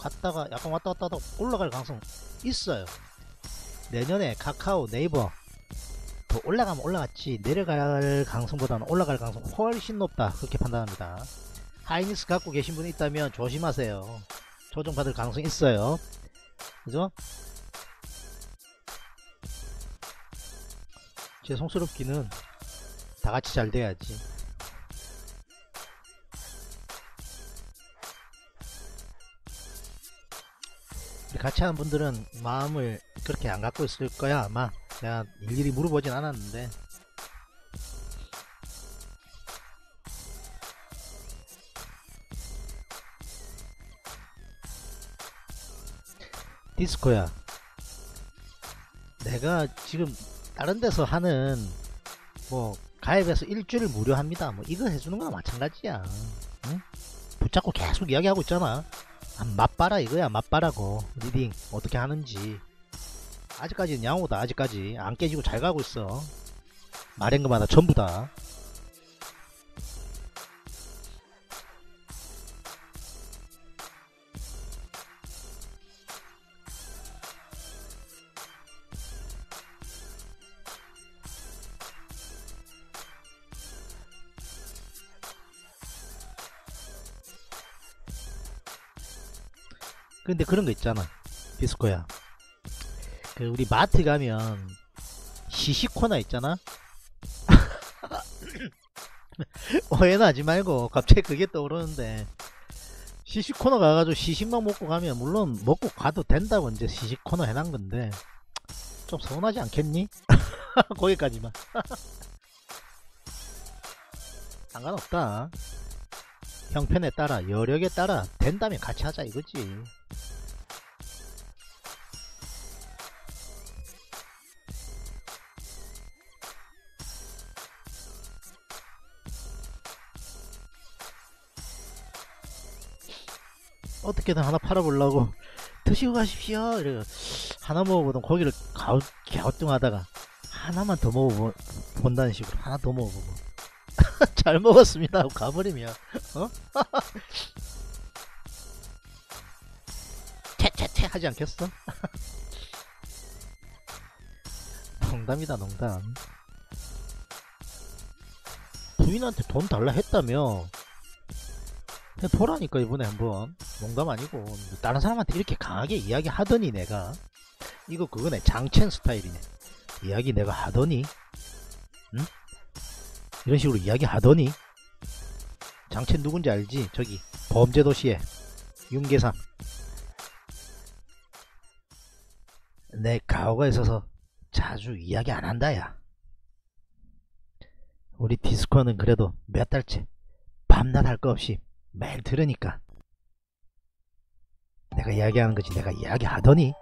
갔다가 약간 왔다갔다 하다 올라갈 가능성 있어요. 내년에 카카오 네이버 더 올라가면 올라갔지 내려갈 가능성보다는 올라갈 가능성 훨씬 높다 그렇게 판단합니다. 하이닉스 갖고 계신 분이 있다면 조심하세요. 조정받을 가능성이 있어요. 그죠? 죄송스럽기는 다같이 잘 돼야지. 같이 하는 분들은 마음을 그렇게 안 갖고 있을 거야 아마. 내가 일일이 물어보진 않았는데. 디스코야, 내가 지금 다른 데서 하는 뭐 가입해서 일주일 무료 합니다 뭐 이거 해주는 거나 마찬가지야. 응? 붙잡고 계속 이야기하고 있잖아. 아, 맛봐라 이거야. 맛봐라고. 리딩 어떻게 하는지. 아직까지는 양호다. 아직까지 안 깨지고 잘 가고 있어. 말한 것마다 전부 다. 근데 그런거 있잖아 디스코야. 그 우리 마트 가면 시시코너 있잖아. 오해는 하지 말고 갑자기 그게 떠오르는데, 시시코너 가가지고 시식만 먹고 가면, 물론 먹고 가도 된다고 이제 시시코너 해놨건데 좀 서운하지 않겠니? 거기까지만. 상관없다. 형편에 따라 여력에 따라 된다면 같이 하자 이거지. 어떻게든 하나 팔아보려고 드시고 가십시오 이래. 하나 먹어보던 고기를 갸우뚱하다가 하나만 더 먹어본다는 식으로 하나 더 먹어보고 잘 먹었습니다 하고 가버리면, 어? 퇴퇴퇴 하지 않겠어? 농담이다 농담. 부인한테 돈 달라 했다며. 해보라니까 이번에 한번. 농담 아니고 다른 사람한테 이렇게 강하게 이야기 하더니 내가. 이거 그거네, 장첸 스타일이네. 이야기 내가 하더니, 응? 이런 식으로 이야기하더니. 장첸 누군지 알지? 저기 범죄도시에 윤계상. 내 가오가 있어서 자주 이야기 안한다. 야, 우리 디스코는 그래도 몇 달째 밤낮 할거 없이 매일 들으니까 내가 이야기하는 거지. 내가 이야기하더니.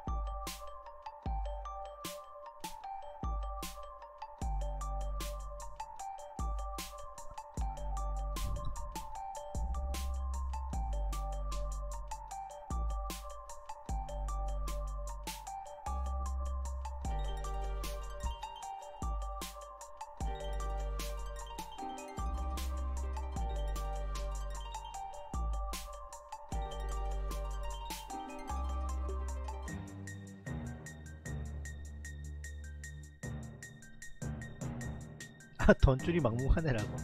돈줄이 막무가내라고.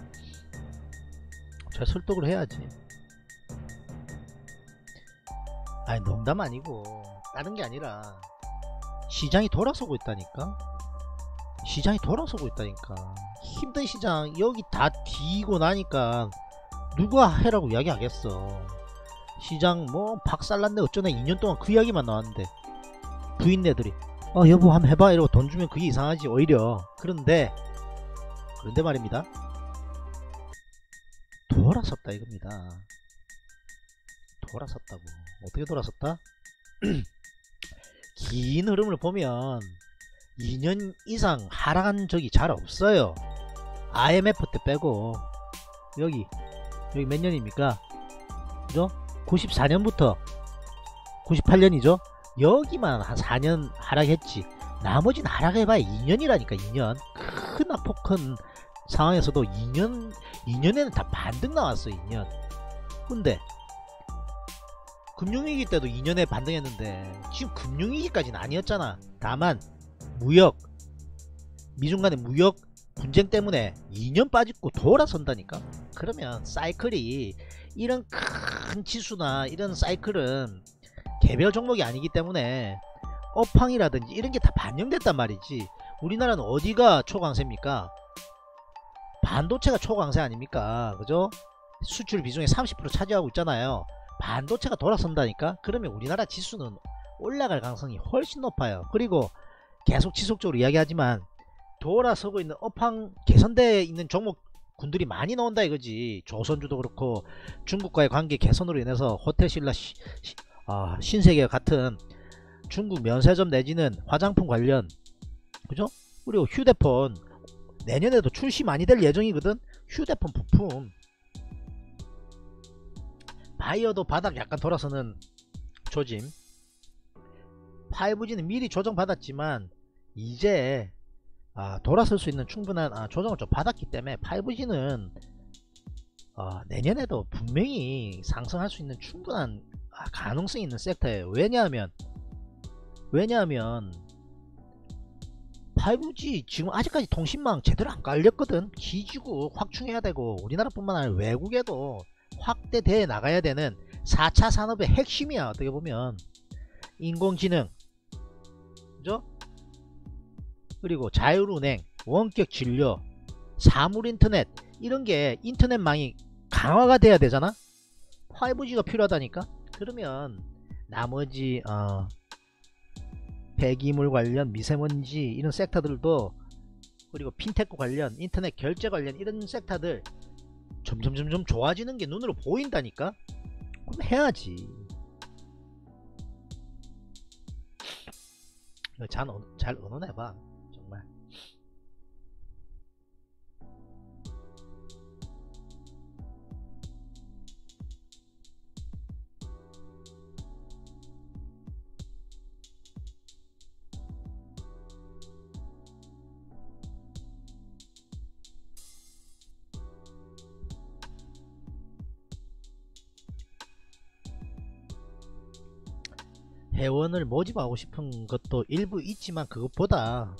잘 설득을 해야지. 아니 농담 아니고 다른게 아니라 시장이 돌아서고 있다니까. 힘든 시장 여기 다 뒤이고 나니까 누가 해라고 이야기 하겠어. 시장 뭐 박살났네 어쩌네 2년동안 그 이야기만 나왔는데 부인네들이 여보 한번 해봐 이러고 돈 주면 그게 이상하지 오히려. 그런데 말입니다, 돌아섰다 이겁니다. 돌아섰다고. 어떻게 돌아섰다? 긴 흐름을 보면 2년 이상 하락한 적이 잘 없어요. IMF 때 빼고. 여기 몇 년입니까? 그죠? 94년부터 98년이죠? 여기만 한 4년 하락했지. 나머지는 하락해봐야 2년이라니까 2년. 큰 낙폭 큰 상황에서도 2년에는 다 반등 나왔어요. 2년. 근데 금융위기 때도 2년에 반등했는데 지금 금융위기까지는 아니었잖아. 다만 무역, 미중 간의 무역 분쟁 때문에 2년 빠지고 돌아선다니까. 그러면 사이클이 이런 큰 지수나 이런 사이클은 개별 종목이 아니기 때문에 업황이라든지 이런게 다 반영됐단 말이지. 우리나라는 어디가 초강세입니까? 반도체가 초강세 아닙니까? 그죠? 수출 비중의 30% 차지하고 있잖아요. 반도체가 돌아선다니까? 그러면 우리나라 지수는 올라갈 가능성이 훨씬 높아요. 그리고 계속 지속적으로 이야기하지만 돌아서고 있는 업황 개선되어 있는 종목군들이 많이 나온다 이거지. 조선주도 그렇고 중국과의 관계 개선으로 인해서 호텔신라 신세계와 같은 중국 면세점 내지는 화장품 관련, 그죠? 그리고 휴대폰 내년에도 출시 많이 될 예정이거든. 휴대폰 부품 바이어도 바닥 약간 돌아서는 조짐. 5G는 미리 조정받았지만 이제 돌아설 수 있는 충분한 조정을 좀 받았기 때문에 5G는 내년에도 분명히 상승할 수 있는 충분한 가능성이 있는 섹터예요. 왜냐하면 5G 지금 아직까지 통신망 제대로 안 깔렸거든. 기지국 확충해야 되고 우리나라뿐만 아니라 외국에도 확대돼 나가야 되는 4차 산업의 핵심이야. 어떻게 보면 인공지능, 그죠? 그리고 자율운행, 원격진료, 사물인터넷, 이런게 인터넷망이 강화가 돼야 되잖아. 5G가 필요하다니까. 그러면 나머지 배기물 관련, 미세먼지 이런 섹터들도, 그리고 핀테크 관련, 인터넷 결제 관련 이런 섹터들 점점 좋아지는게 눈으로 보인다니까. 그럼 해야지. 잘 언어내봐 정말. 회원을 모집하고 싶은 것도 일부 있지만 그것보다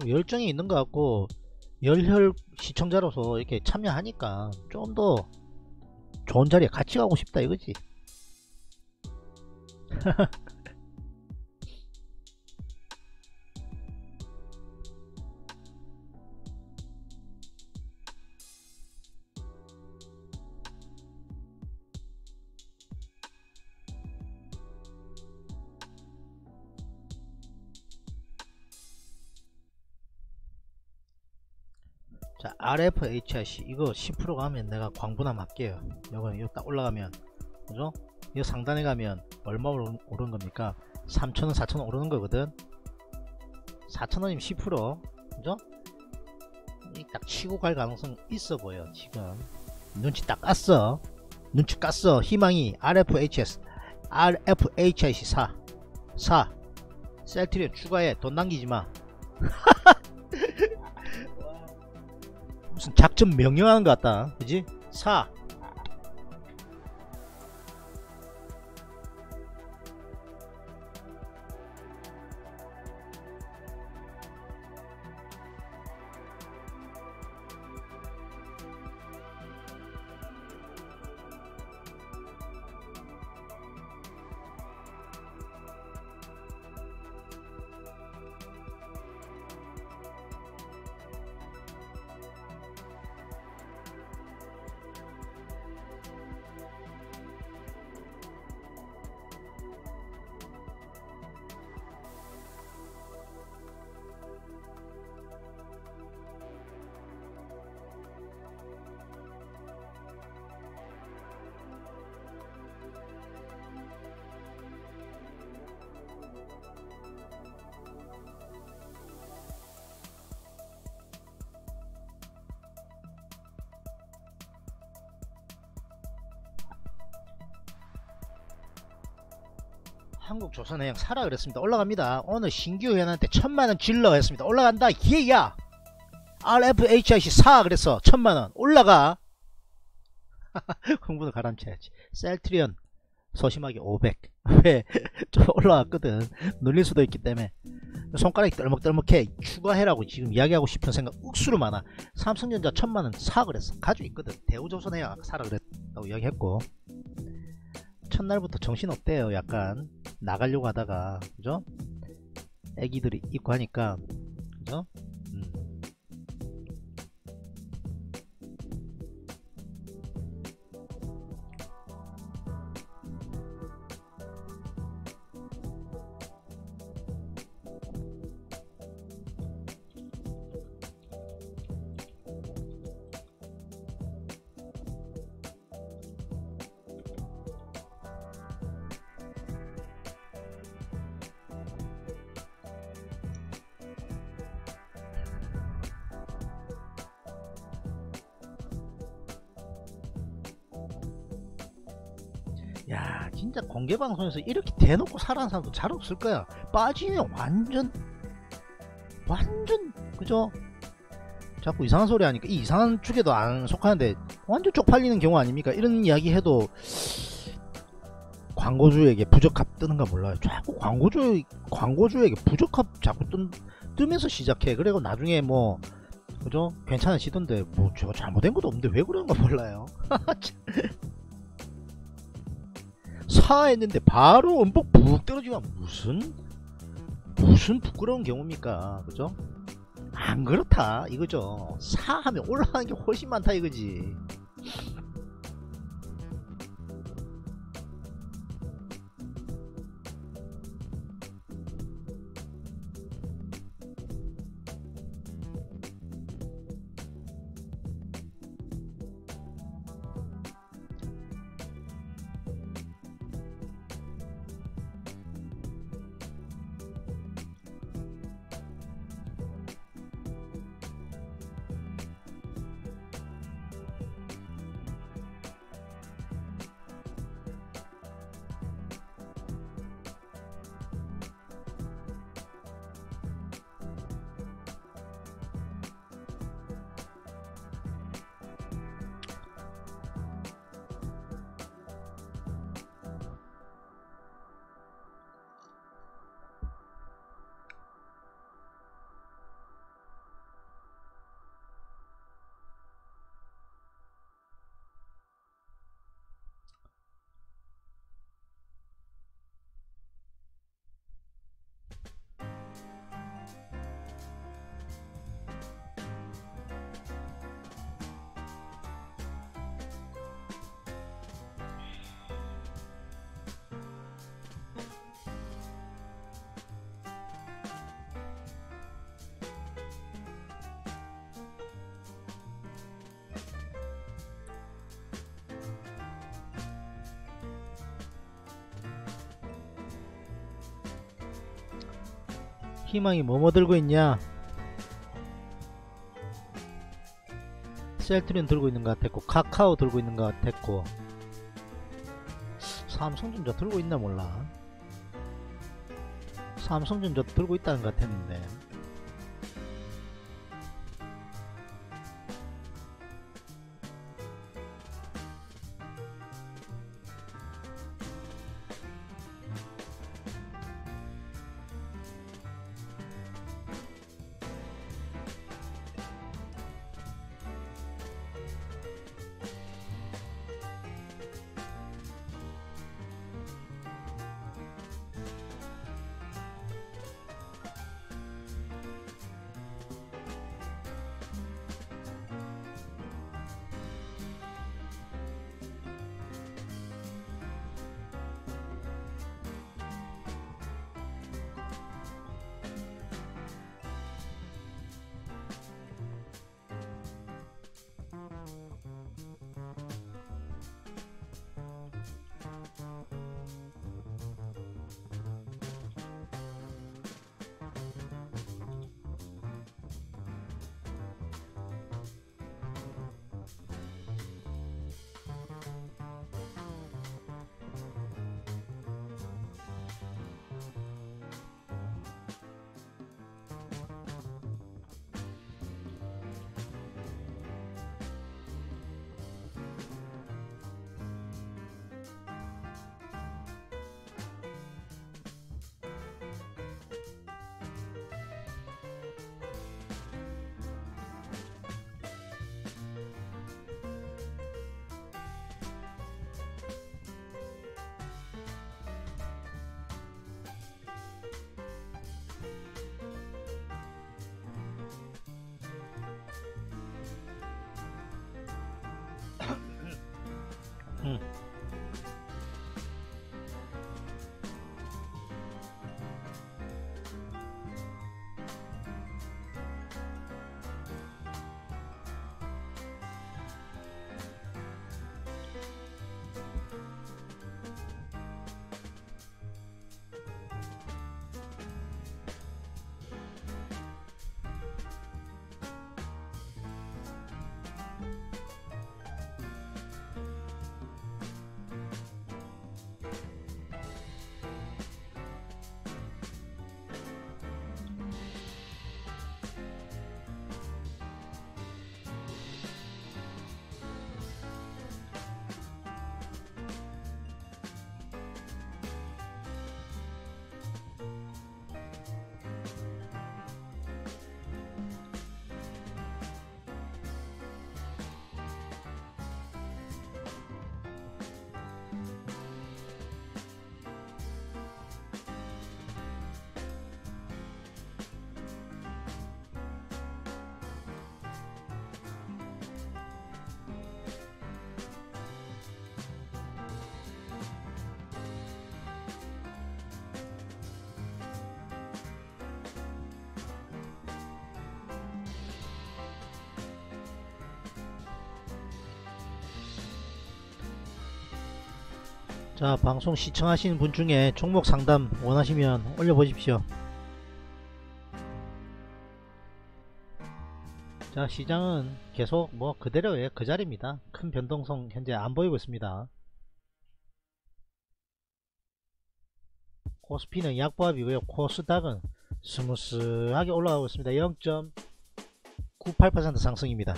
좀 열정이 있는 것 같고 열혈 시청자로서 이렇게 참여하니까 좀 더 좋은 자리에 같이 가고 싶다 이거지. 자, RFHIC 이거 10% 가면 내가 광부나 맡게요. 이거 딱 올라가면, 그죠? 이거 상단에 가면 얼마 오른 겁니까? 3,000원 4,000원 오르는 거거든. 4,000원이면 10%, 그죠? 딱 치고 갈 가능성 있어 보여. 지금 눈치 딱 깠어. 희망이 RFHIC 4 셀트리온 추가해. 돈 남기지마. 무슨 작전 명령하는 것 같다, 그지? 4 한국조선해양 사라 그랬습니다. 올라갑니다. 오늘 신규회원한테 1000만원 질러 했습니다. 올라간다. 예야. RFHIC 사 그랬어. 1000만원 올라가. 공부도 가라앉혀야지. 셀트리온 소심하게 500. 왜? 좀 올라왔거든. 눌릴 수도 있기 때문에 손가락이 떨먹떨먹해. 추가해라고 지금 이야기하고 싶은 생각 억수로 많아. 삼성전자 1000만원 사 그랬어. 가지고 있거든. 대우조선해양 아까 사라 그랬다고 이야기했고. 첫날부터 정신없대요. 약간 나가려고 하다가, 그죠? 애기들이 있고 하니까, 그죠? 야, 진짜 공개방송에서 이렇게 대놓고 사라는 사람도 잘 없을 거야. 빠지네. 완전 그죠? 자꾸 이상한 소리 하니까 이 이상한 축에도 안 속하는데 완전 쪽팔리는 경우 아닙니까? 이런 이야기 해도 광고주에게 부적합 뜨는가 몰라요. 자꾸 광고주에게 부적합 자꾸 뜨면서 시작해. 그리고 나중에 뭐 그죠? 괜찮으시던데 뭐 제가 잘못된 것도 없는데 왜 그런가 몰라요. 사 했는데 바로 음폭 푹 떨어지면 무슨 부끄러운 경우입니까? 그죠? 안 그렇다 이거죠. 사 하면 올라가는 게 훨씬 많다 이거지. 희망이 뭐뭐 들고 있냐? 셀트리온 들고 있는 것 같았고, 카카오 들고 있는 것 같았고, 삼성전자 들고 있나 몰라. 삼성전자 들고 있다는 것 같았는데. 자, 방송 시청하시는 분 중에 종목 상담 원하시면 올려보십시오. 자, 시장은 계속 뭐 그대로의 그 자리입니다. 큰 변동성 현재 안 보이고 있습니다. 코스피는 약보합이고요, 코스닥은 스무스하게 올라가고 있습니다. 0.98% 상승입니다.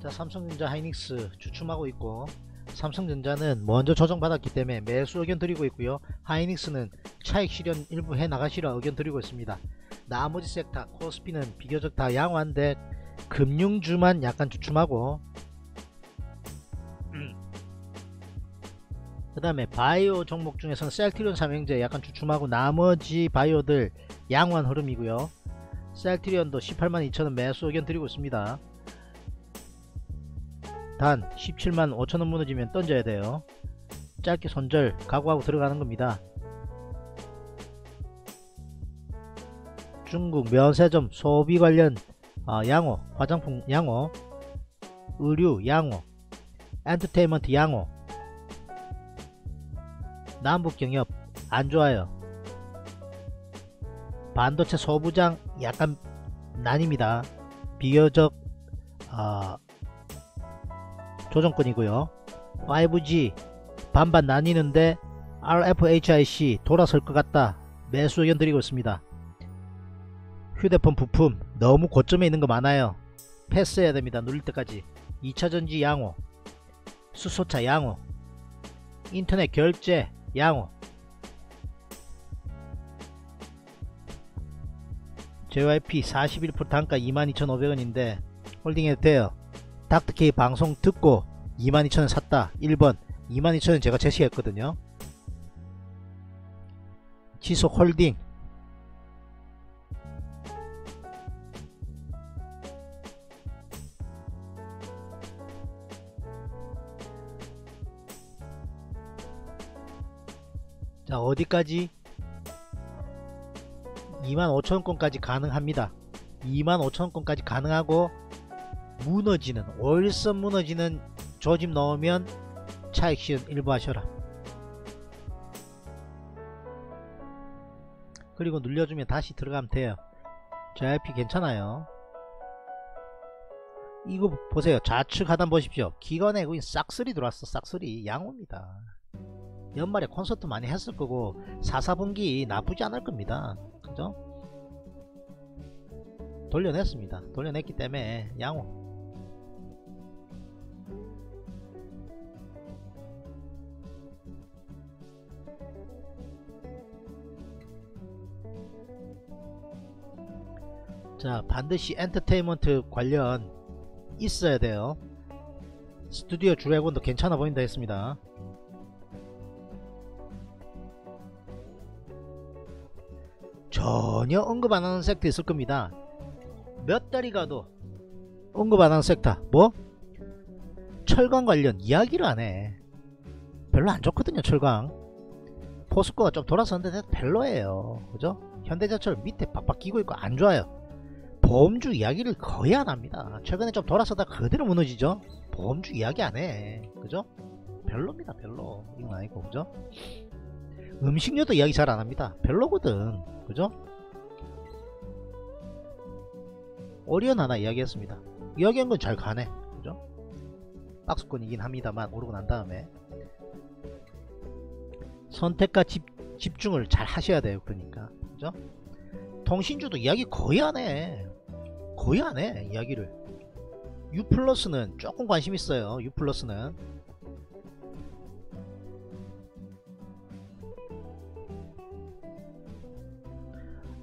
자, 삼성전자 하이닉스 주춤하고 있고, 삼성전자는 먼저 조정받았기 때문에 매수 의견 드리고 있고요, 하이닉스는 차익 실현 일부 해나가시라 의견 드리고 있습니다. 나머지 섹터 코스피는 비교적 다 양호한데 금융주만 약간 주춤하고, 그 다음에 바이오 종목 중에서는 셀트리온 삼형제 약간 주춤하고 나머지 바이오들 양호한 흐름이고요, 셀트리온도 182,000원 매수 의견 드리고 있습니다. 단 175,000원 무너지면 던져야 돼요. 짧게 손절 각오하고 들어가는 겁니다. 중국 면세점 소비 관련 양호, 화장품 양호, 의류 양호, 엔터테인먼트 양호, 남북경협 안좋아요, 반도체 소부장 약간 난입니다. 비교적 조정권이고요, 5G 반반 나뉘는데 RFHIC 돌아설 것 같다 매수 의견 드리고 있습니다. 휴대폰 부품 너무 고점에 있는 거 많아요. 패스해야 됩니다. 눌릴 때까지. 2차전지 양호, 수소차 양호, 인터넷 결제 양호, JYP 41% 단가 22,500원인데 홀딩해도 돼요. 닥터케이 방송 듣고 22,000원 샀다. 1번 22,000원 제가 제시했거든요. 지속 홀딩, 자, 어디까지? 25,000원권까지 가능합니다. 25,000원권까지 가능하고, 무너지는 월선 무너지는 조짐 넣으면 차익 실현 일부 하셔라. 그리고 눌려주면 다시 들어가면 돼요. JYP 괜찮아요. 이거 보세요. 좌측 하단 보십시오. 기관에 싹쓸이 들어왔어. 싹쓸이 양호입니다. 연말에 콘서트 많이 했을 거고 4분기 나쁘지 않을 겁니다. 그죠? 돌려냈습니다. 돌려냈기 때문에 양호. 자, 반드시 엔터테인먼트 관련 있어야 돼요. 스튜디오 드래곤도 괜찮아 보인다 했습니다. 전혀 언급 안하는 섹터 있을 겁니다. 몇 달이 가도 언급 안한 섹터 뭐? 철강 관련 이야기를 안해. 별로 안좋거든요. 철강 포스코가 좀 돌아서는데 별로예요. 그죠? 현대자철 밑에 박박 끼고 있고 안좋아요. 보험주 이야기를 거의 안합니다. 최근에 좀 돌아서다 그대로 무너지죠. 보험주 이야기 안해. 그죠? 별로입니다. 별로. 이건 아니고. 그죠? 음식료도 이야기 잘 안합니다. 별로거든. 그죠? 오리온 하나 이야기했습니다. 이야기한 건 잘 가네. 그죠? 박수권이긴 합니다만 오르고 난 다음에 선택과 집중을 잘 하셔야 돼요. 그러니까. 그죠? 통신주도 이야기 거의 안해. 거의 안해 이야기를. 유플러스는 조금 관심 있어요. 유플러스는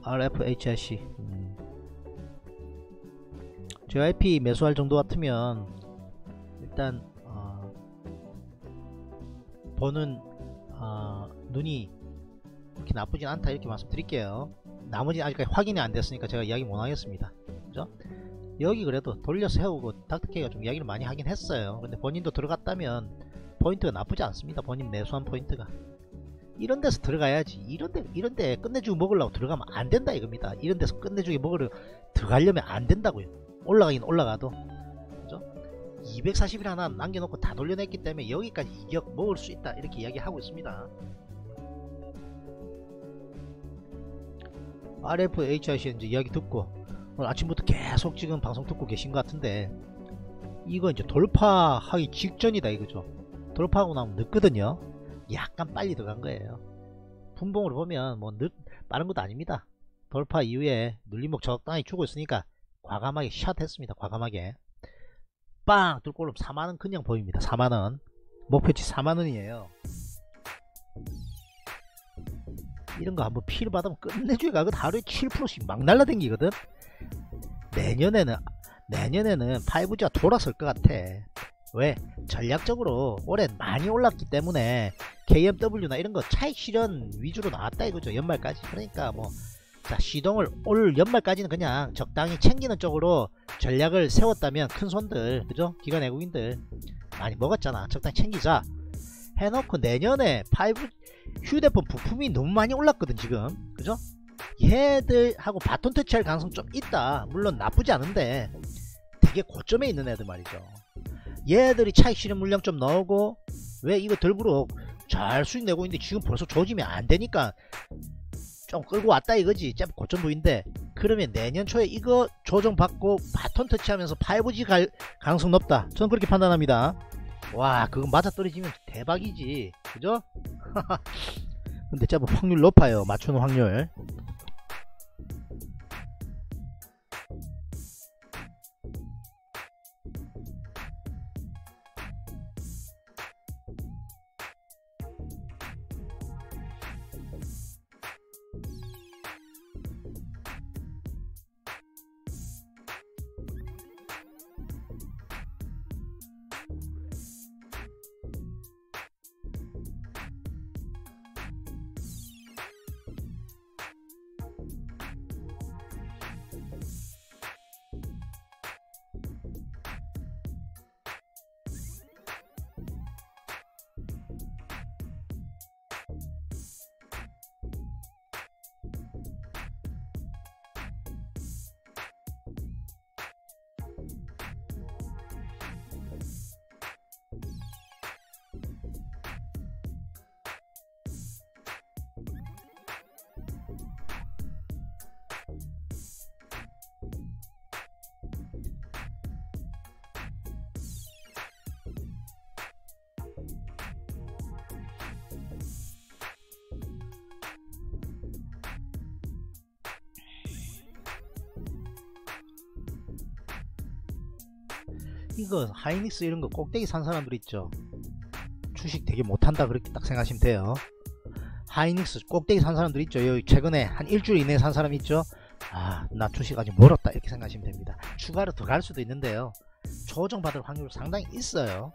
RFHIC JYP 매수할 정도 같으면 일단 보는 눈이 그렇게 나쁘진 않다 이렇게 말씀드릴게요. 나머지는 아직까지 확인이 안됐으니까 제가 이야기 못하겠습니다. 그죠? 여기 그래도 돌려서 해오고 닥터케이가 좀 이야기를 많이 하긴 했어요. 근데 본인도 들어갔다면 포인트가 나쁘지 않습니다. 본인 매수한 포인트가 이런 데서 들어가야지. 이런 데 끝내주고 먹으려고 들어가면 안 된다 이겁니다. 이런 데서 끝내주고 먹으려고 들어가려면 안 된다고요. 올라가긴 올라가도. 그죠? 240일 하나 남겨놓고 다 돌려냈기 때문에 여기까지 이격 먹을 수 있다 이렇게 이야기하고 있습니다. RFHIC 이제 이야기 듣고 오늘 아침부터 계속 지금 방송 듣고 계신 것 같은데 이거 이제 돌파하기 직전이다 이거죠. 돌파하고 나면 늦거든요. 약간 빨리 들어간 거예요. 분봉으로 보면 뭐 빠른 것도 아닙니다. 돌파 이후에 눌림목 적당히 주고 있으니까 과감하게 샷 했습니다. 과감하게 빵 뚫고 오면 4만원 그냥 보입니다. 4만원 목표치 4만원이에요 이런거 한번 피를 받으면 끝내줘야 가거든. 하루에 7%씩 막 날라댕기거든. 내년에는 5G가 돌아설 것 같아. 왜? 전략적으로 올해 많이 올랐기 때문에 KMW나 이런거 차익 실현 위주로 나왔다 이거죠. 연말까지. 그러니까 뭐 자 시동을 올 연말까지는 그냥 적당히 챙기는 쪽으로 전략을 세웠다면 큰손들 그죠? 기관 외국인들 많이 먹었잖아. 적당히 챙기자 해놓고 내년에 5G 휴대폰 부품이 너무 많이 올랐거든 지금. 그죠? 얘들하고 바톤 터치할 가능성 좀 있다. 물론 나쁘지 않은데 되게 고점에 있는 애들 말이죠. 얘들이 차익 실현 물량 좀 나오고 왜 이거 덜부록 잘 수익 내고 있는데 지금 벌써 조짐이 안되니까 좀 끌고 왔다 이거지. 짭 고점 부위인데 그러면 내년 초에 이거 조정받고 바톤 터치하면서 5G 갈 가능성 높다. 저는 그렇게 판단합니다. 와 그거 맞아떨어지면 대박이지. 그죠? 근데 짭 확률 높아요. 맞추는 확률. 이거 하이닉스 이런거 꼭대기 산 사람들 있죠. 주식 되게 못한다 그렇게 딱 생각하시면 돼요. 하이닉스 꼭대기 산 사람들 있죠. 여기 최근에 한 일주일 이내에 산 사람 있죠. 아 나 주식 아직 멀었다 이렇게 생각하시면 됩니다. 추가로 더 갈 수도 있는데요. 조정받을 확률 상당히 있어요.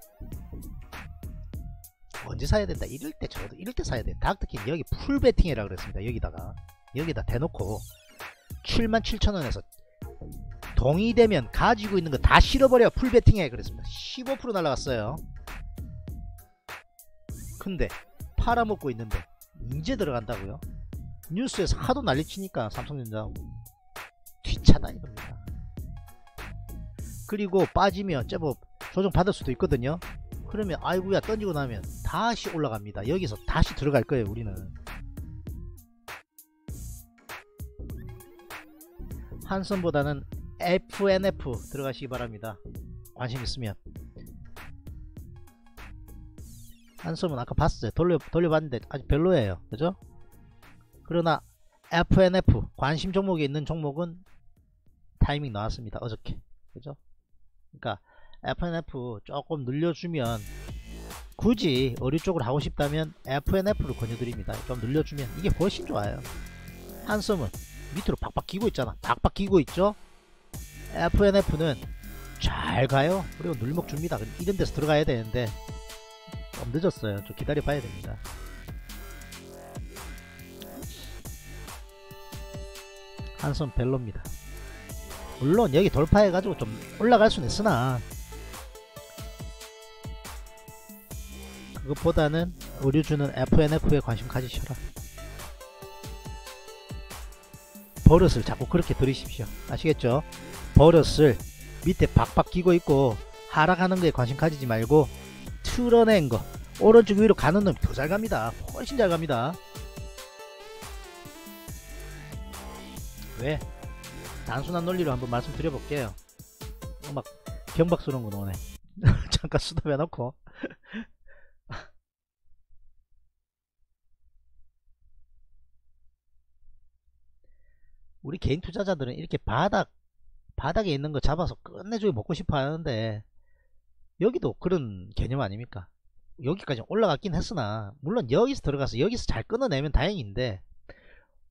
언제 사야 된다 이럴 때 적어도 이럴 때 사야 돼. 닥터킹 여기 풀 베팅이라 그랬습니다. 여기다가 여기다 대놓고 77,000원에서 동의되면 가지고 있는 거 다 실어버려. 풀베팅해. 그랬습니다. 15% 날라갔어요. 근데 팔아먹고 있는데 이제 들어간다고요? 뉴스에서 하도 난리치니까 삼성전자 뒤차다 이겁니다. 그리고 빠지면 제법 조정받을 수도 있거든요. 그러면 아이고야 던지고 나면 다시 올라갑니다. 여기서 다시 들어갈 거예요. 우리는 한선보다는 FNF 들어가시기 바랍니다. 관심 있으면 한선은 아까 봤어요. 돌려봤는데 아직 별로예요. 그죠? 그러나 FNF 관심 종목에 있는 종목은 타이밍 나왔습니다. 어저께. 그죠? 그러니까 FNF 조금 늘려주면, 굳이 어류 쪽으로 하고 싶다면 FNF를 권유드립니다. 좀 늘려주면 이게 훨씬 좋아요. 한섬은 밑으로 박박 기고 있잖아. 박박 기고 있죠? FNF는 잘 가요. 그리고 눌목 줍니다. 이런 데서 들어가야 되는데 좀 늦었어요. 좀 기다려 봐야 됩니다. 한섬 벨로입니다. 물론 여기 돌파해가지고 좀 올라갈 수는 있으나 그것보다는 의류주는 FNF에 관심 가지셔라. 버릇을 자꾸 그렇게 들이십시오. 아시겠죠? 버릇을 밑에 박박 끼고 있고 하락하는 거에 관심 가지지 말고 틀어낸 거, 오른쪽 위로 가는 놈이 더 잘 갑니다. 훨씬 잘 갑니다. 왜? 단순한 논리로 한번 말씀드려볼게요. 막 경박스러운 거 나오네. 잠깐 수도 해놓고 우리 개인 투자자들은 이렇게 바닥에 있는 거 잡아서 끝내주고 먹고 싶어 하는데, 여기도 그런 개념 아닙니까? 여기까지 올라갔긴 했으나, 물론 여기서 들어가서 여기서 잘 끊어내면 다행인데,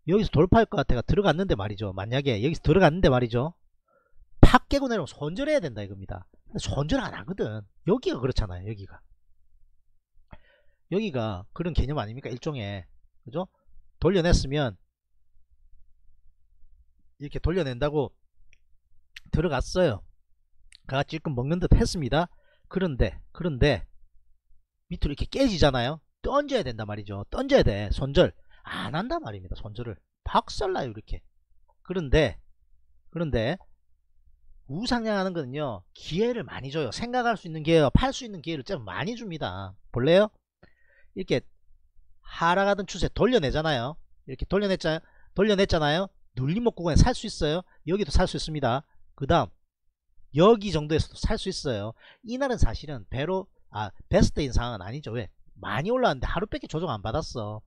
여기서 돌파할 것 같아가 들어갔는데 말이죠. 만약에 여기서 들어갔는데 말이죠. 팍 깨고 내려면 손절해야 된다 이겁니다. 근데 손절 안 하거든. 여기가 그렇잖아요. 여기가 그런 개념 아닙니까? 일종의, 그죠? 돌려냈으면 이렇게 돌려낸다고 들어갔어요. 가가지금 먹는 듯 했습니다. 그런데 밑으로 이렇게 깨지잖아요. 던져야 된다 말이죠. 던져야 돼. 손절 안 한다 말입니다. 손절을 박살나요 이렇게. 그런데 우상향하는 거는요, 기회를 많이 줘요. 생각할 수 있는 기회와 팔 수 있는 기회를 좀 많이 줍니다. 볼래요? 이렇게 하락하던 추세 돌려내잖아요. 이렇게 돌려냈잖아요. 눌림목 구간에 살 수 있어요. 여기도 살 수 있습니다. 그 다음 여기 정도에서도 살 수 있어요. 이날은 사실은 베스트인 상황은 아니죠. 왜? 많이 올라왔는데 하루밖에 조정 안 받았어.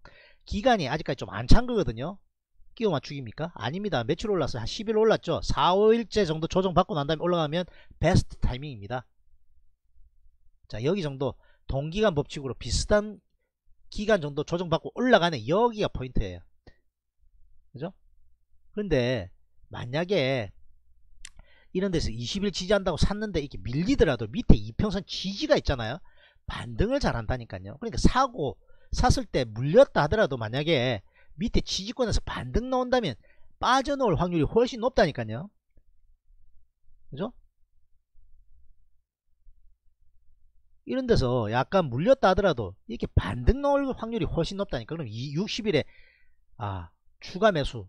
기간이 아직까지 좀 안 찬 거거든요. 끼워 맞추기입니까? 아닙니다. 며칠 올랐어요? 한 10일 올랐죠. 4, 5일째 정도 조정받고 난 다음에 올라가면 베스트 타이밍입니다. 자, 여기 정도 동기간 법칙으로 비슷한 기간 정도 조정받고 올라가는 여기가 포인트예요. 그죠? 근데 만약에 이런 데서 20일 지지한다고 샀는데 이렇게 밀리더라도 밑에 이평선 지지가 있잖아요. 반등을 잘한다니까요. 그러니까 샀을 때 물렸다 하더라도 만약에 밑에 지지권에서 반등 나온다면 빠져나올 확률이 훨씬 높다니까요. 그죠? 이런 데서 약간 물렸다 하더라도 이렇게 반등 나올 확률이 훨씬 높다니까. 그럼 60일에 추가 매수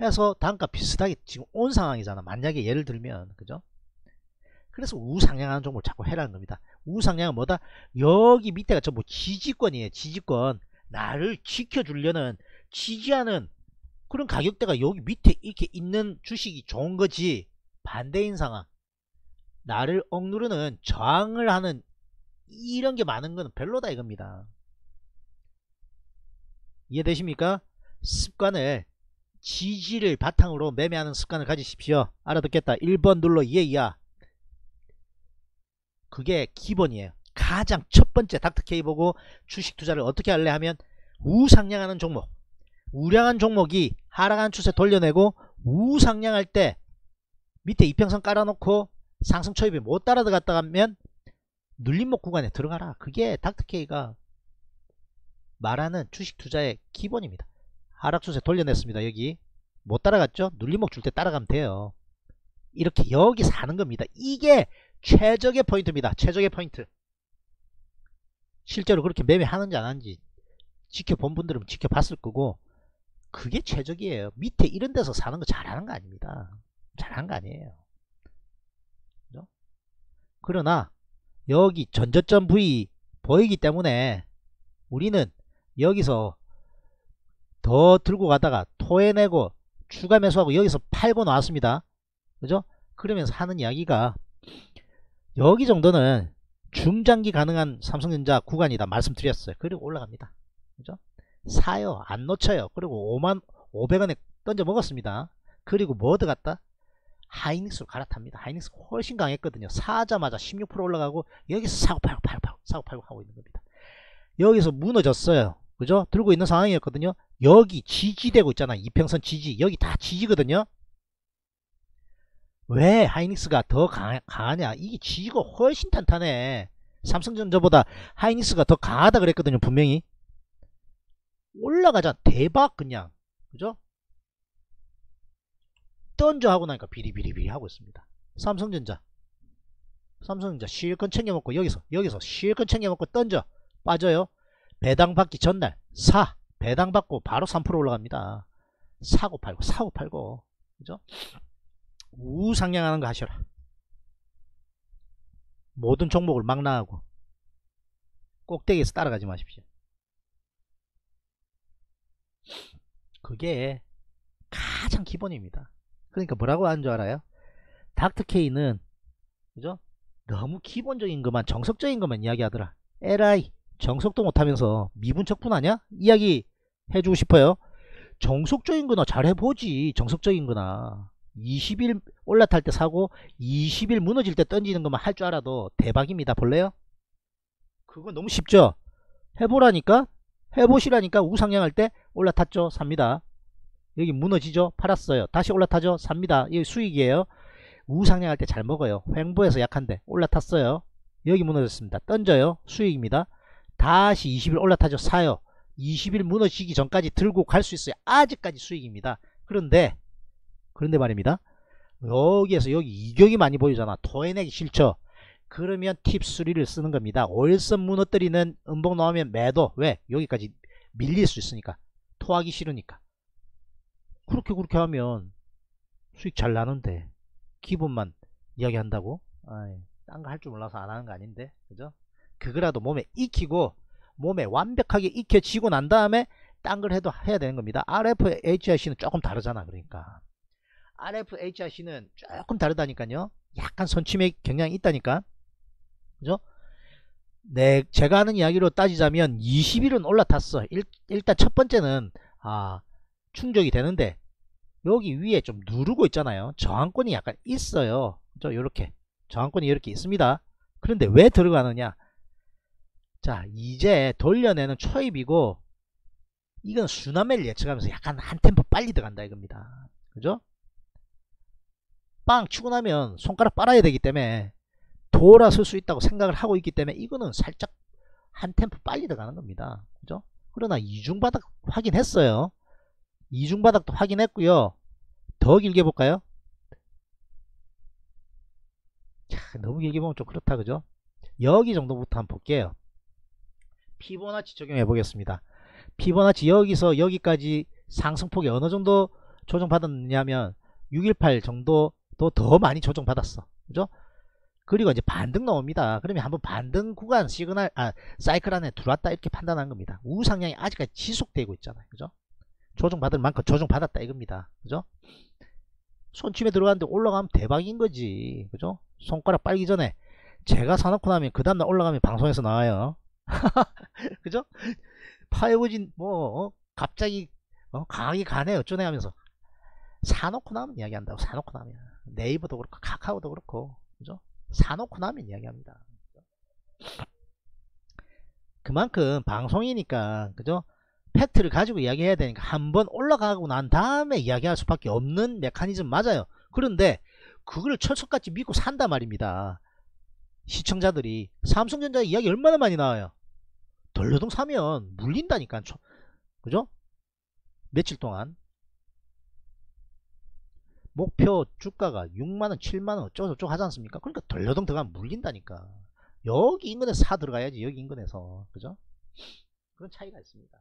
해서 단가 비슷하게 지금 온 상황이잖아. 만약에 예를 들면, 그죠? 그래서 우상향하는 종목을 자꾸 해라는 겁니다. 우상향은 뭐다? 여기 밑에가 전부 지지권이에요. 지지권. 나를 지켜주려는, 지지하는 그런 가격대가 여기 밑에 이렇게 있는 주식이 좋은 거지. 반대인 상황, 나를 억누르는, 저항을 하는 이런 게 많은 건 별로다 이겁니다. 이해되십니까? 지지를 바탕으로 매매하는 습관을 가지십시오. 알아듣겠다. 1번 눌러. 예, 이야. 그게 기본이에요. 가장 첫 번째 닥터케이 보고 주식 투자를 어떻게 할래 하면, 우상향하는 종목, 우량한 종목이 하락한 추세 돌려내고 우상향할 때 밑에 이평선 깔아놓고 상승 초입에 못 따라 들어갔다 가면 눌림목 구간에 들어가라. 그게 닥터케이가 말하는 주식 투자의 기본입니다. 하락 추세 돌려냈습니다. 여기 못 따라갔죠? 눌림목 줄 때 따라가면 돼요. 이렇게 여기 사는 겁니다. 이게 최적의 포인트입니다. 최적의 포인트. 실제로 그렇게 매매하는지 안 하는지 지켜본 분들은 지켜봤을 거고, 그게 최적이에요. 밑에 이런 데서 사는 거 잘하는 거 아닙니다. 잘하는 거 아니에요. 그죠? 그러나 여기 전저점 부위 보이기 때문에 우리는 여기서 더 들고 가다가 토해내고 추가 매수하고 여기서 팔고 나왔습니다. 그죠? 그러면서 하는 이야기가, 여기 정도는 중장기 가능한 삼성전자 구간이다 말씀드렸어요. 그리고 올라갑니다. 그죠? 사요. 안 놓쳐요. 그리고 5만 500원에 던져 먹었습니다. 그리고 뭐 들어갔다? 하이닉스로 갈아탑니다. 하이닉스 훨씬 강했거든요. 사자마자 16% 올라가고 여기서 사고 팔고 하고 있는 겁니다. 여기서 무너졌어요. 그죠? 들고 있는 상황이었거든요. 여기 지지되고 있잖아. 이평선 지지. 여기 다 지지거든요. 왜 하이닉스가 더 강하냐? 이게 지지가 훨씬 탄탄해. 삼성전자보다 하이닉스가 더 강하다 그랬거든요. 분명히. 올라가자. 대박 그냥. 그죠? 던져 하고 나니까 비리비리비리 하고 있습니다. 삼성전자 실컷 챙겨먹고 여기서 실컷 챙겨먹고 던져. 빠져요. 배당받기 전날 사. 배당받고 바로 3% 올라갑니다. 사고 팔고. 그죠? 우상향하는 거 하셔라. 모든 종목을 망라하고 꼭대기에서 따라가지 마십시오. 그게 가장 기본입니다. 그러니까 뭐라고 하는 줄 알아요? 닥터케이는, 그죠? 너무 기본적인 것만, 정석적인 것만 이야기하더라. LI 정석도 못하면서 미분척분 아냐? 이야기 해주고 싶어요. 정석적인 거나 잘 해보지. 정석적인 거나 20일 올라탈 때 사고 20일 무너질 때 던지는 것만 할 줄 알아도 대박입니다. 볼래요? 그거 너무 쉽죠? 해보라니까? 해보시라니까. 우상향할 때 올라탔죠? 삽니다. 여기 무너지죠? 팔았어요. 다시 올라타죠? 삽니다. 여기 수익이에요. 우상향할 때 잘 먹어요. 횡보해서 약한데 올라탔어요. 여기 무너졌습니다. 던져요. 수익입니다. 다시 20일 올라타죠? 사요. 20일 무너지기 전까지 들고 갈 수 있어요. 아직까지 수익입니다. 그런데 말입니다. 여기에서 여기 이격이 많이 보이잖아. 토해내기 싫죠? 그러면 팁3를 쓰는 겁니다. 월선 무너뜨리는 음봉 나오면 매도. 왜? 여기까지 밀릴 수 있으니까. 토하기 싫으니까. 그렇게 하면 수익 잘 나는데 기본만 이야기한다고? 딴 거 할 줄 몰라서 안 하는 거 아닌데. 그죠? 그거라도 몸에 익히고, 몸에 완벽하게 익혀지고 난 다음에 딴 걸 해도 해야 되는 겁니다. RFHIC는 조금 다르잖아. 그러니까 RFHIC는 조금 다르다니까요. 약간 선침의 경향이 있다니까. 그죠? 네, 제가 하는 이야기로 따지자면 20일은 올라탔어. 일단 첫 번째는 충족이 되는데, 여기 위에 좀 누르고 있잖아요. 저항권이 약간 있어요. 그죠? 요렇게 저항권이 이렇게 있습니다. 그런데 왜 들어가느냐? 자, 이제 돌려내는 초입이고, 이건 순환매를 예측하면서 약간 한 템포 빨리 들어간다 이겁니다. 그죠? 빵 치고 나면 손가락 빨아야 되기 때문에 돌아설 수 있다고 생각을 하고 있기 때문에 이거는 살짝 한 템포 빨리 들어가는 겁니다. 그죠? 그러나 이중바닥 확인했어요. 이중바닥도 확인했고요. 더 길게 볼까요? 너무 길게 보면 좀 그렇다. 그죠? 여기 정도부터 한번 볼게요. 피보나치 적용해 보겠습니다. 피보나치 여기서 여기까지 상승폭이 어느 정도 조정받았느냐면 618 정도 더 많이 조정받았어. 그죠? 그리고 이제 반등 나옵니다. 그러면 한번 반등 구간 시그널, 사이클 안에 들어왔다 이렇게 판단한 겁니다. 우상향이 아직까지 지속되고 있잖아요. 그죠? 조정받을 만큼 조정받았다 이겁니다. 그죠? 손침에 들어갔는데 올라가면 대박인 거지. 그죠? 손가락 빨기 전에 제가 사놓고 나면 그 다음날 올라가면 방송에서 나와요. 그죠? 파이오진 갑자기 강하게 가네 어쩌네 하면서 사놓고 나면 이야기한다고. 사놓고 나면 네이버도 그렇고 카카오도 그렇고. 그죠? 사놓고 나면 이야기합니다. 그만큼 방송이니까, 그죠? 팩트를 가지고 이야기해야 되니까 한번 올라가고 난 다음에 이야기할 수밖에 없는 메커니즘 맞아요. 그런데 그걸 철석같이 믿고 산다 말입니다. 시청자들이 삼성전자 이야기 얼마나 많이 나와요. 덜러덩 사면 물린다니까. 그죠? 며칠 동안 목표 주가가 6만원 7만원 어쩌고저쩌고 하지 않습니까? 그러니까 덜려덩 들어가면 물린다니까. 여기 인근에서 사 들어가야지, 여기 인근에서. 그죠? 그런 차이가 있습니다.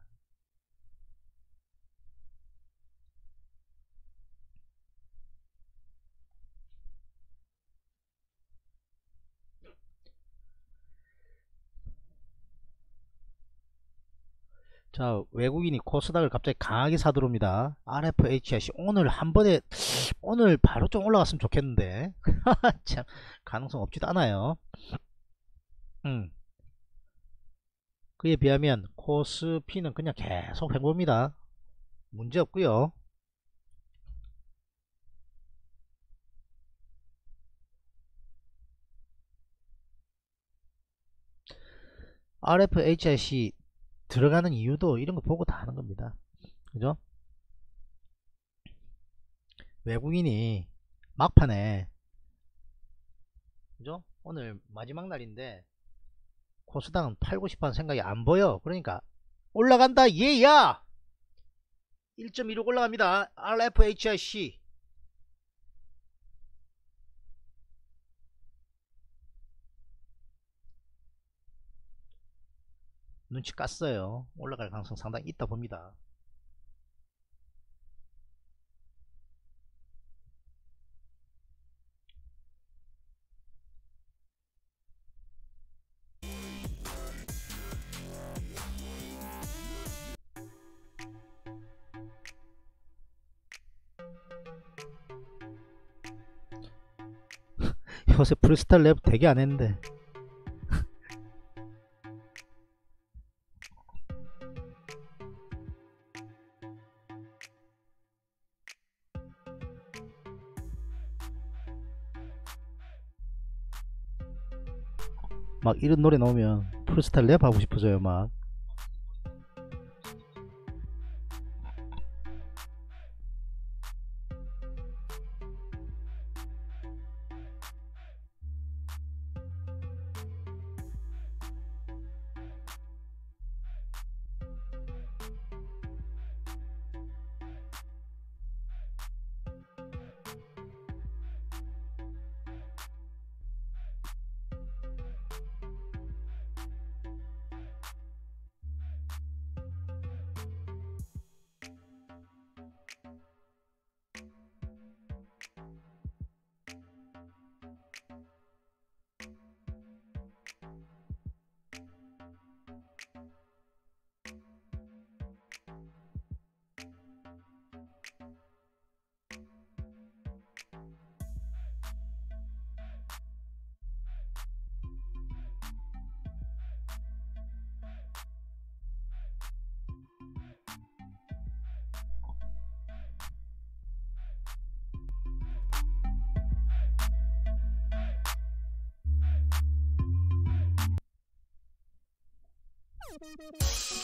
자, 외국인이 코스닥을 갑자기 강하게 사들어옵니다. RFHIC 오늘 한 번에, 오늘 바로 좀 올라갔으면 좋겠는데. 참 가능성 없지도 않아요. 그에 비하면 코스피는 그냥 계속 횡보입니다. 문제 없고요. RFHIC 들어가는 이유도 이런 거 보고 다 하는 겁니다. 그죠? 외국인이 막판에, 그죠? 오늘 마지막 날인데 코스닥은 팔고 싶어 하는 생각이 안 보여. 그러니까 올라간다 얘야. 1.16 올라갑니다. RFHIC. 눈치 깠어요. 올라갈 가능성 상당히 있다 봅니다. 요새 프리스타일 랩 되게 안 했는데. 막 이런 노래 나오면 프리스타일 랩 하고 싶어져요. 막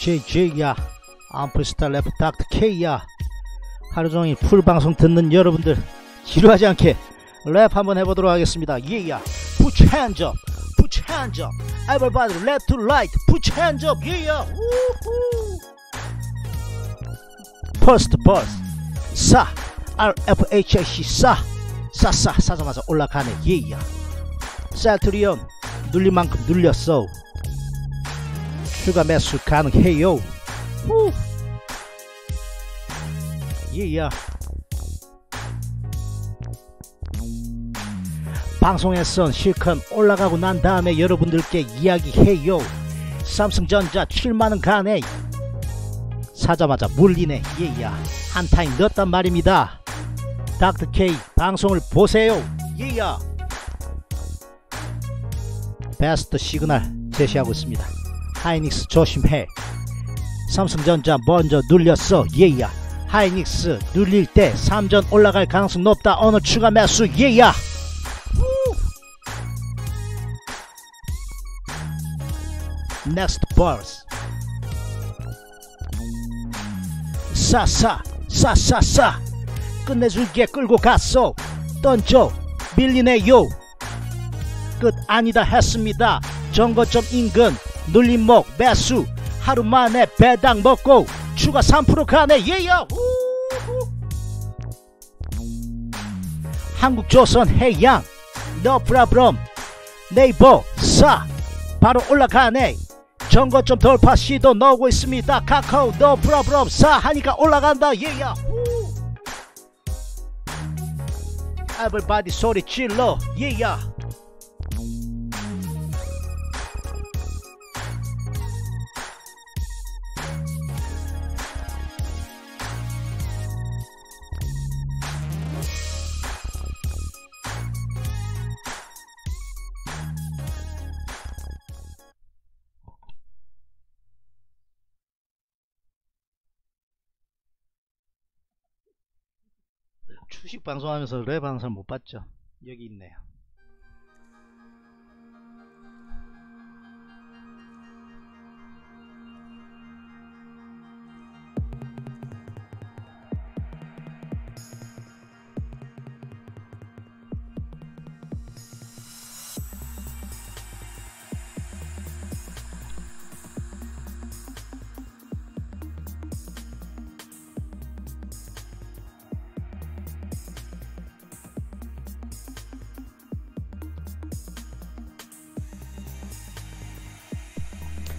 JJ야, 암프스타 래프 닥터 K야, 하루종일 풀방송 듣는 여러분들 지루하지 않게 랩 한번 해보도록 하겠습니다. 예야, put your hands up, put your hands up, everybody left to right, put your hands up. 예야, 우후. First burst, 사, RFHIC 사, 사사 사자마자 올라가네. 예야, 사트리온 눌린 만큼 눌렸어. 추가 매수 가능해요. 예야. 방송에선 실컷 올라가고 난 다음에 여러분들께 이야기해요. 삼성전자 7만원 가네. 사자마자 물리네. 예야. 한타임 넣었단 말입니다. 닥터 K 방송을 보세요. 예야. 베스트 시그널 제시하고 있습니다. 하이닉스 조심해. 삼성전자 먼저 눌렸어. 예야. 하이닉스 눌릴 때 3전 올라갈 가능성 높다. 오늘 추가 매수. 예야. Next verse. 사사 사사사 끝내줄게. 끌고 갔어. 던져 밀리네요. 끝 아니다 했습니다. 정거점 인근 눌림목 매수. 하루만에 배당 먹고 추가 3% 가네. 예야. 한국조선 해양 no problem 네이버 사 바로 올라가네. 전고점 돌파 시도 나오고 있습니다. 카카오 no problem 사 하니까 올라간다. 예야. Everybody 소리 질러. 예야. 주식 방송하면서 랩 하는 사람 못 봤죠? 여기 있네요.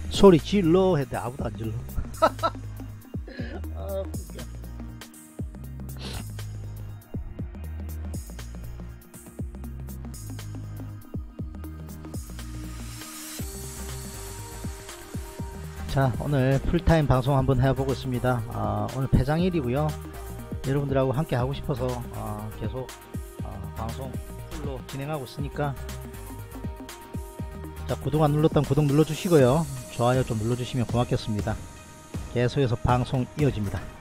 소리 질러 했는데 아무도 안 질러. 아, 진짜. 자, 오늘 풀타임 방송 한번 해보고 있습니다. 오늘 폐장일이고요. 여러분들하고 함께 하고 싶어서 계속 방송 풀로 진행하고 있으니까 자, 구독 안 눌렀다면 구독 눌러주시고요. 좋아요 좀 눌러주시면 고맙겠습니다. 계속해서 방송 이어집니다.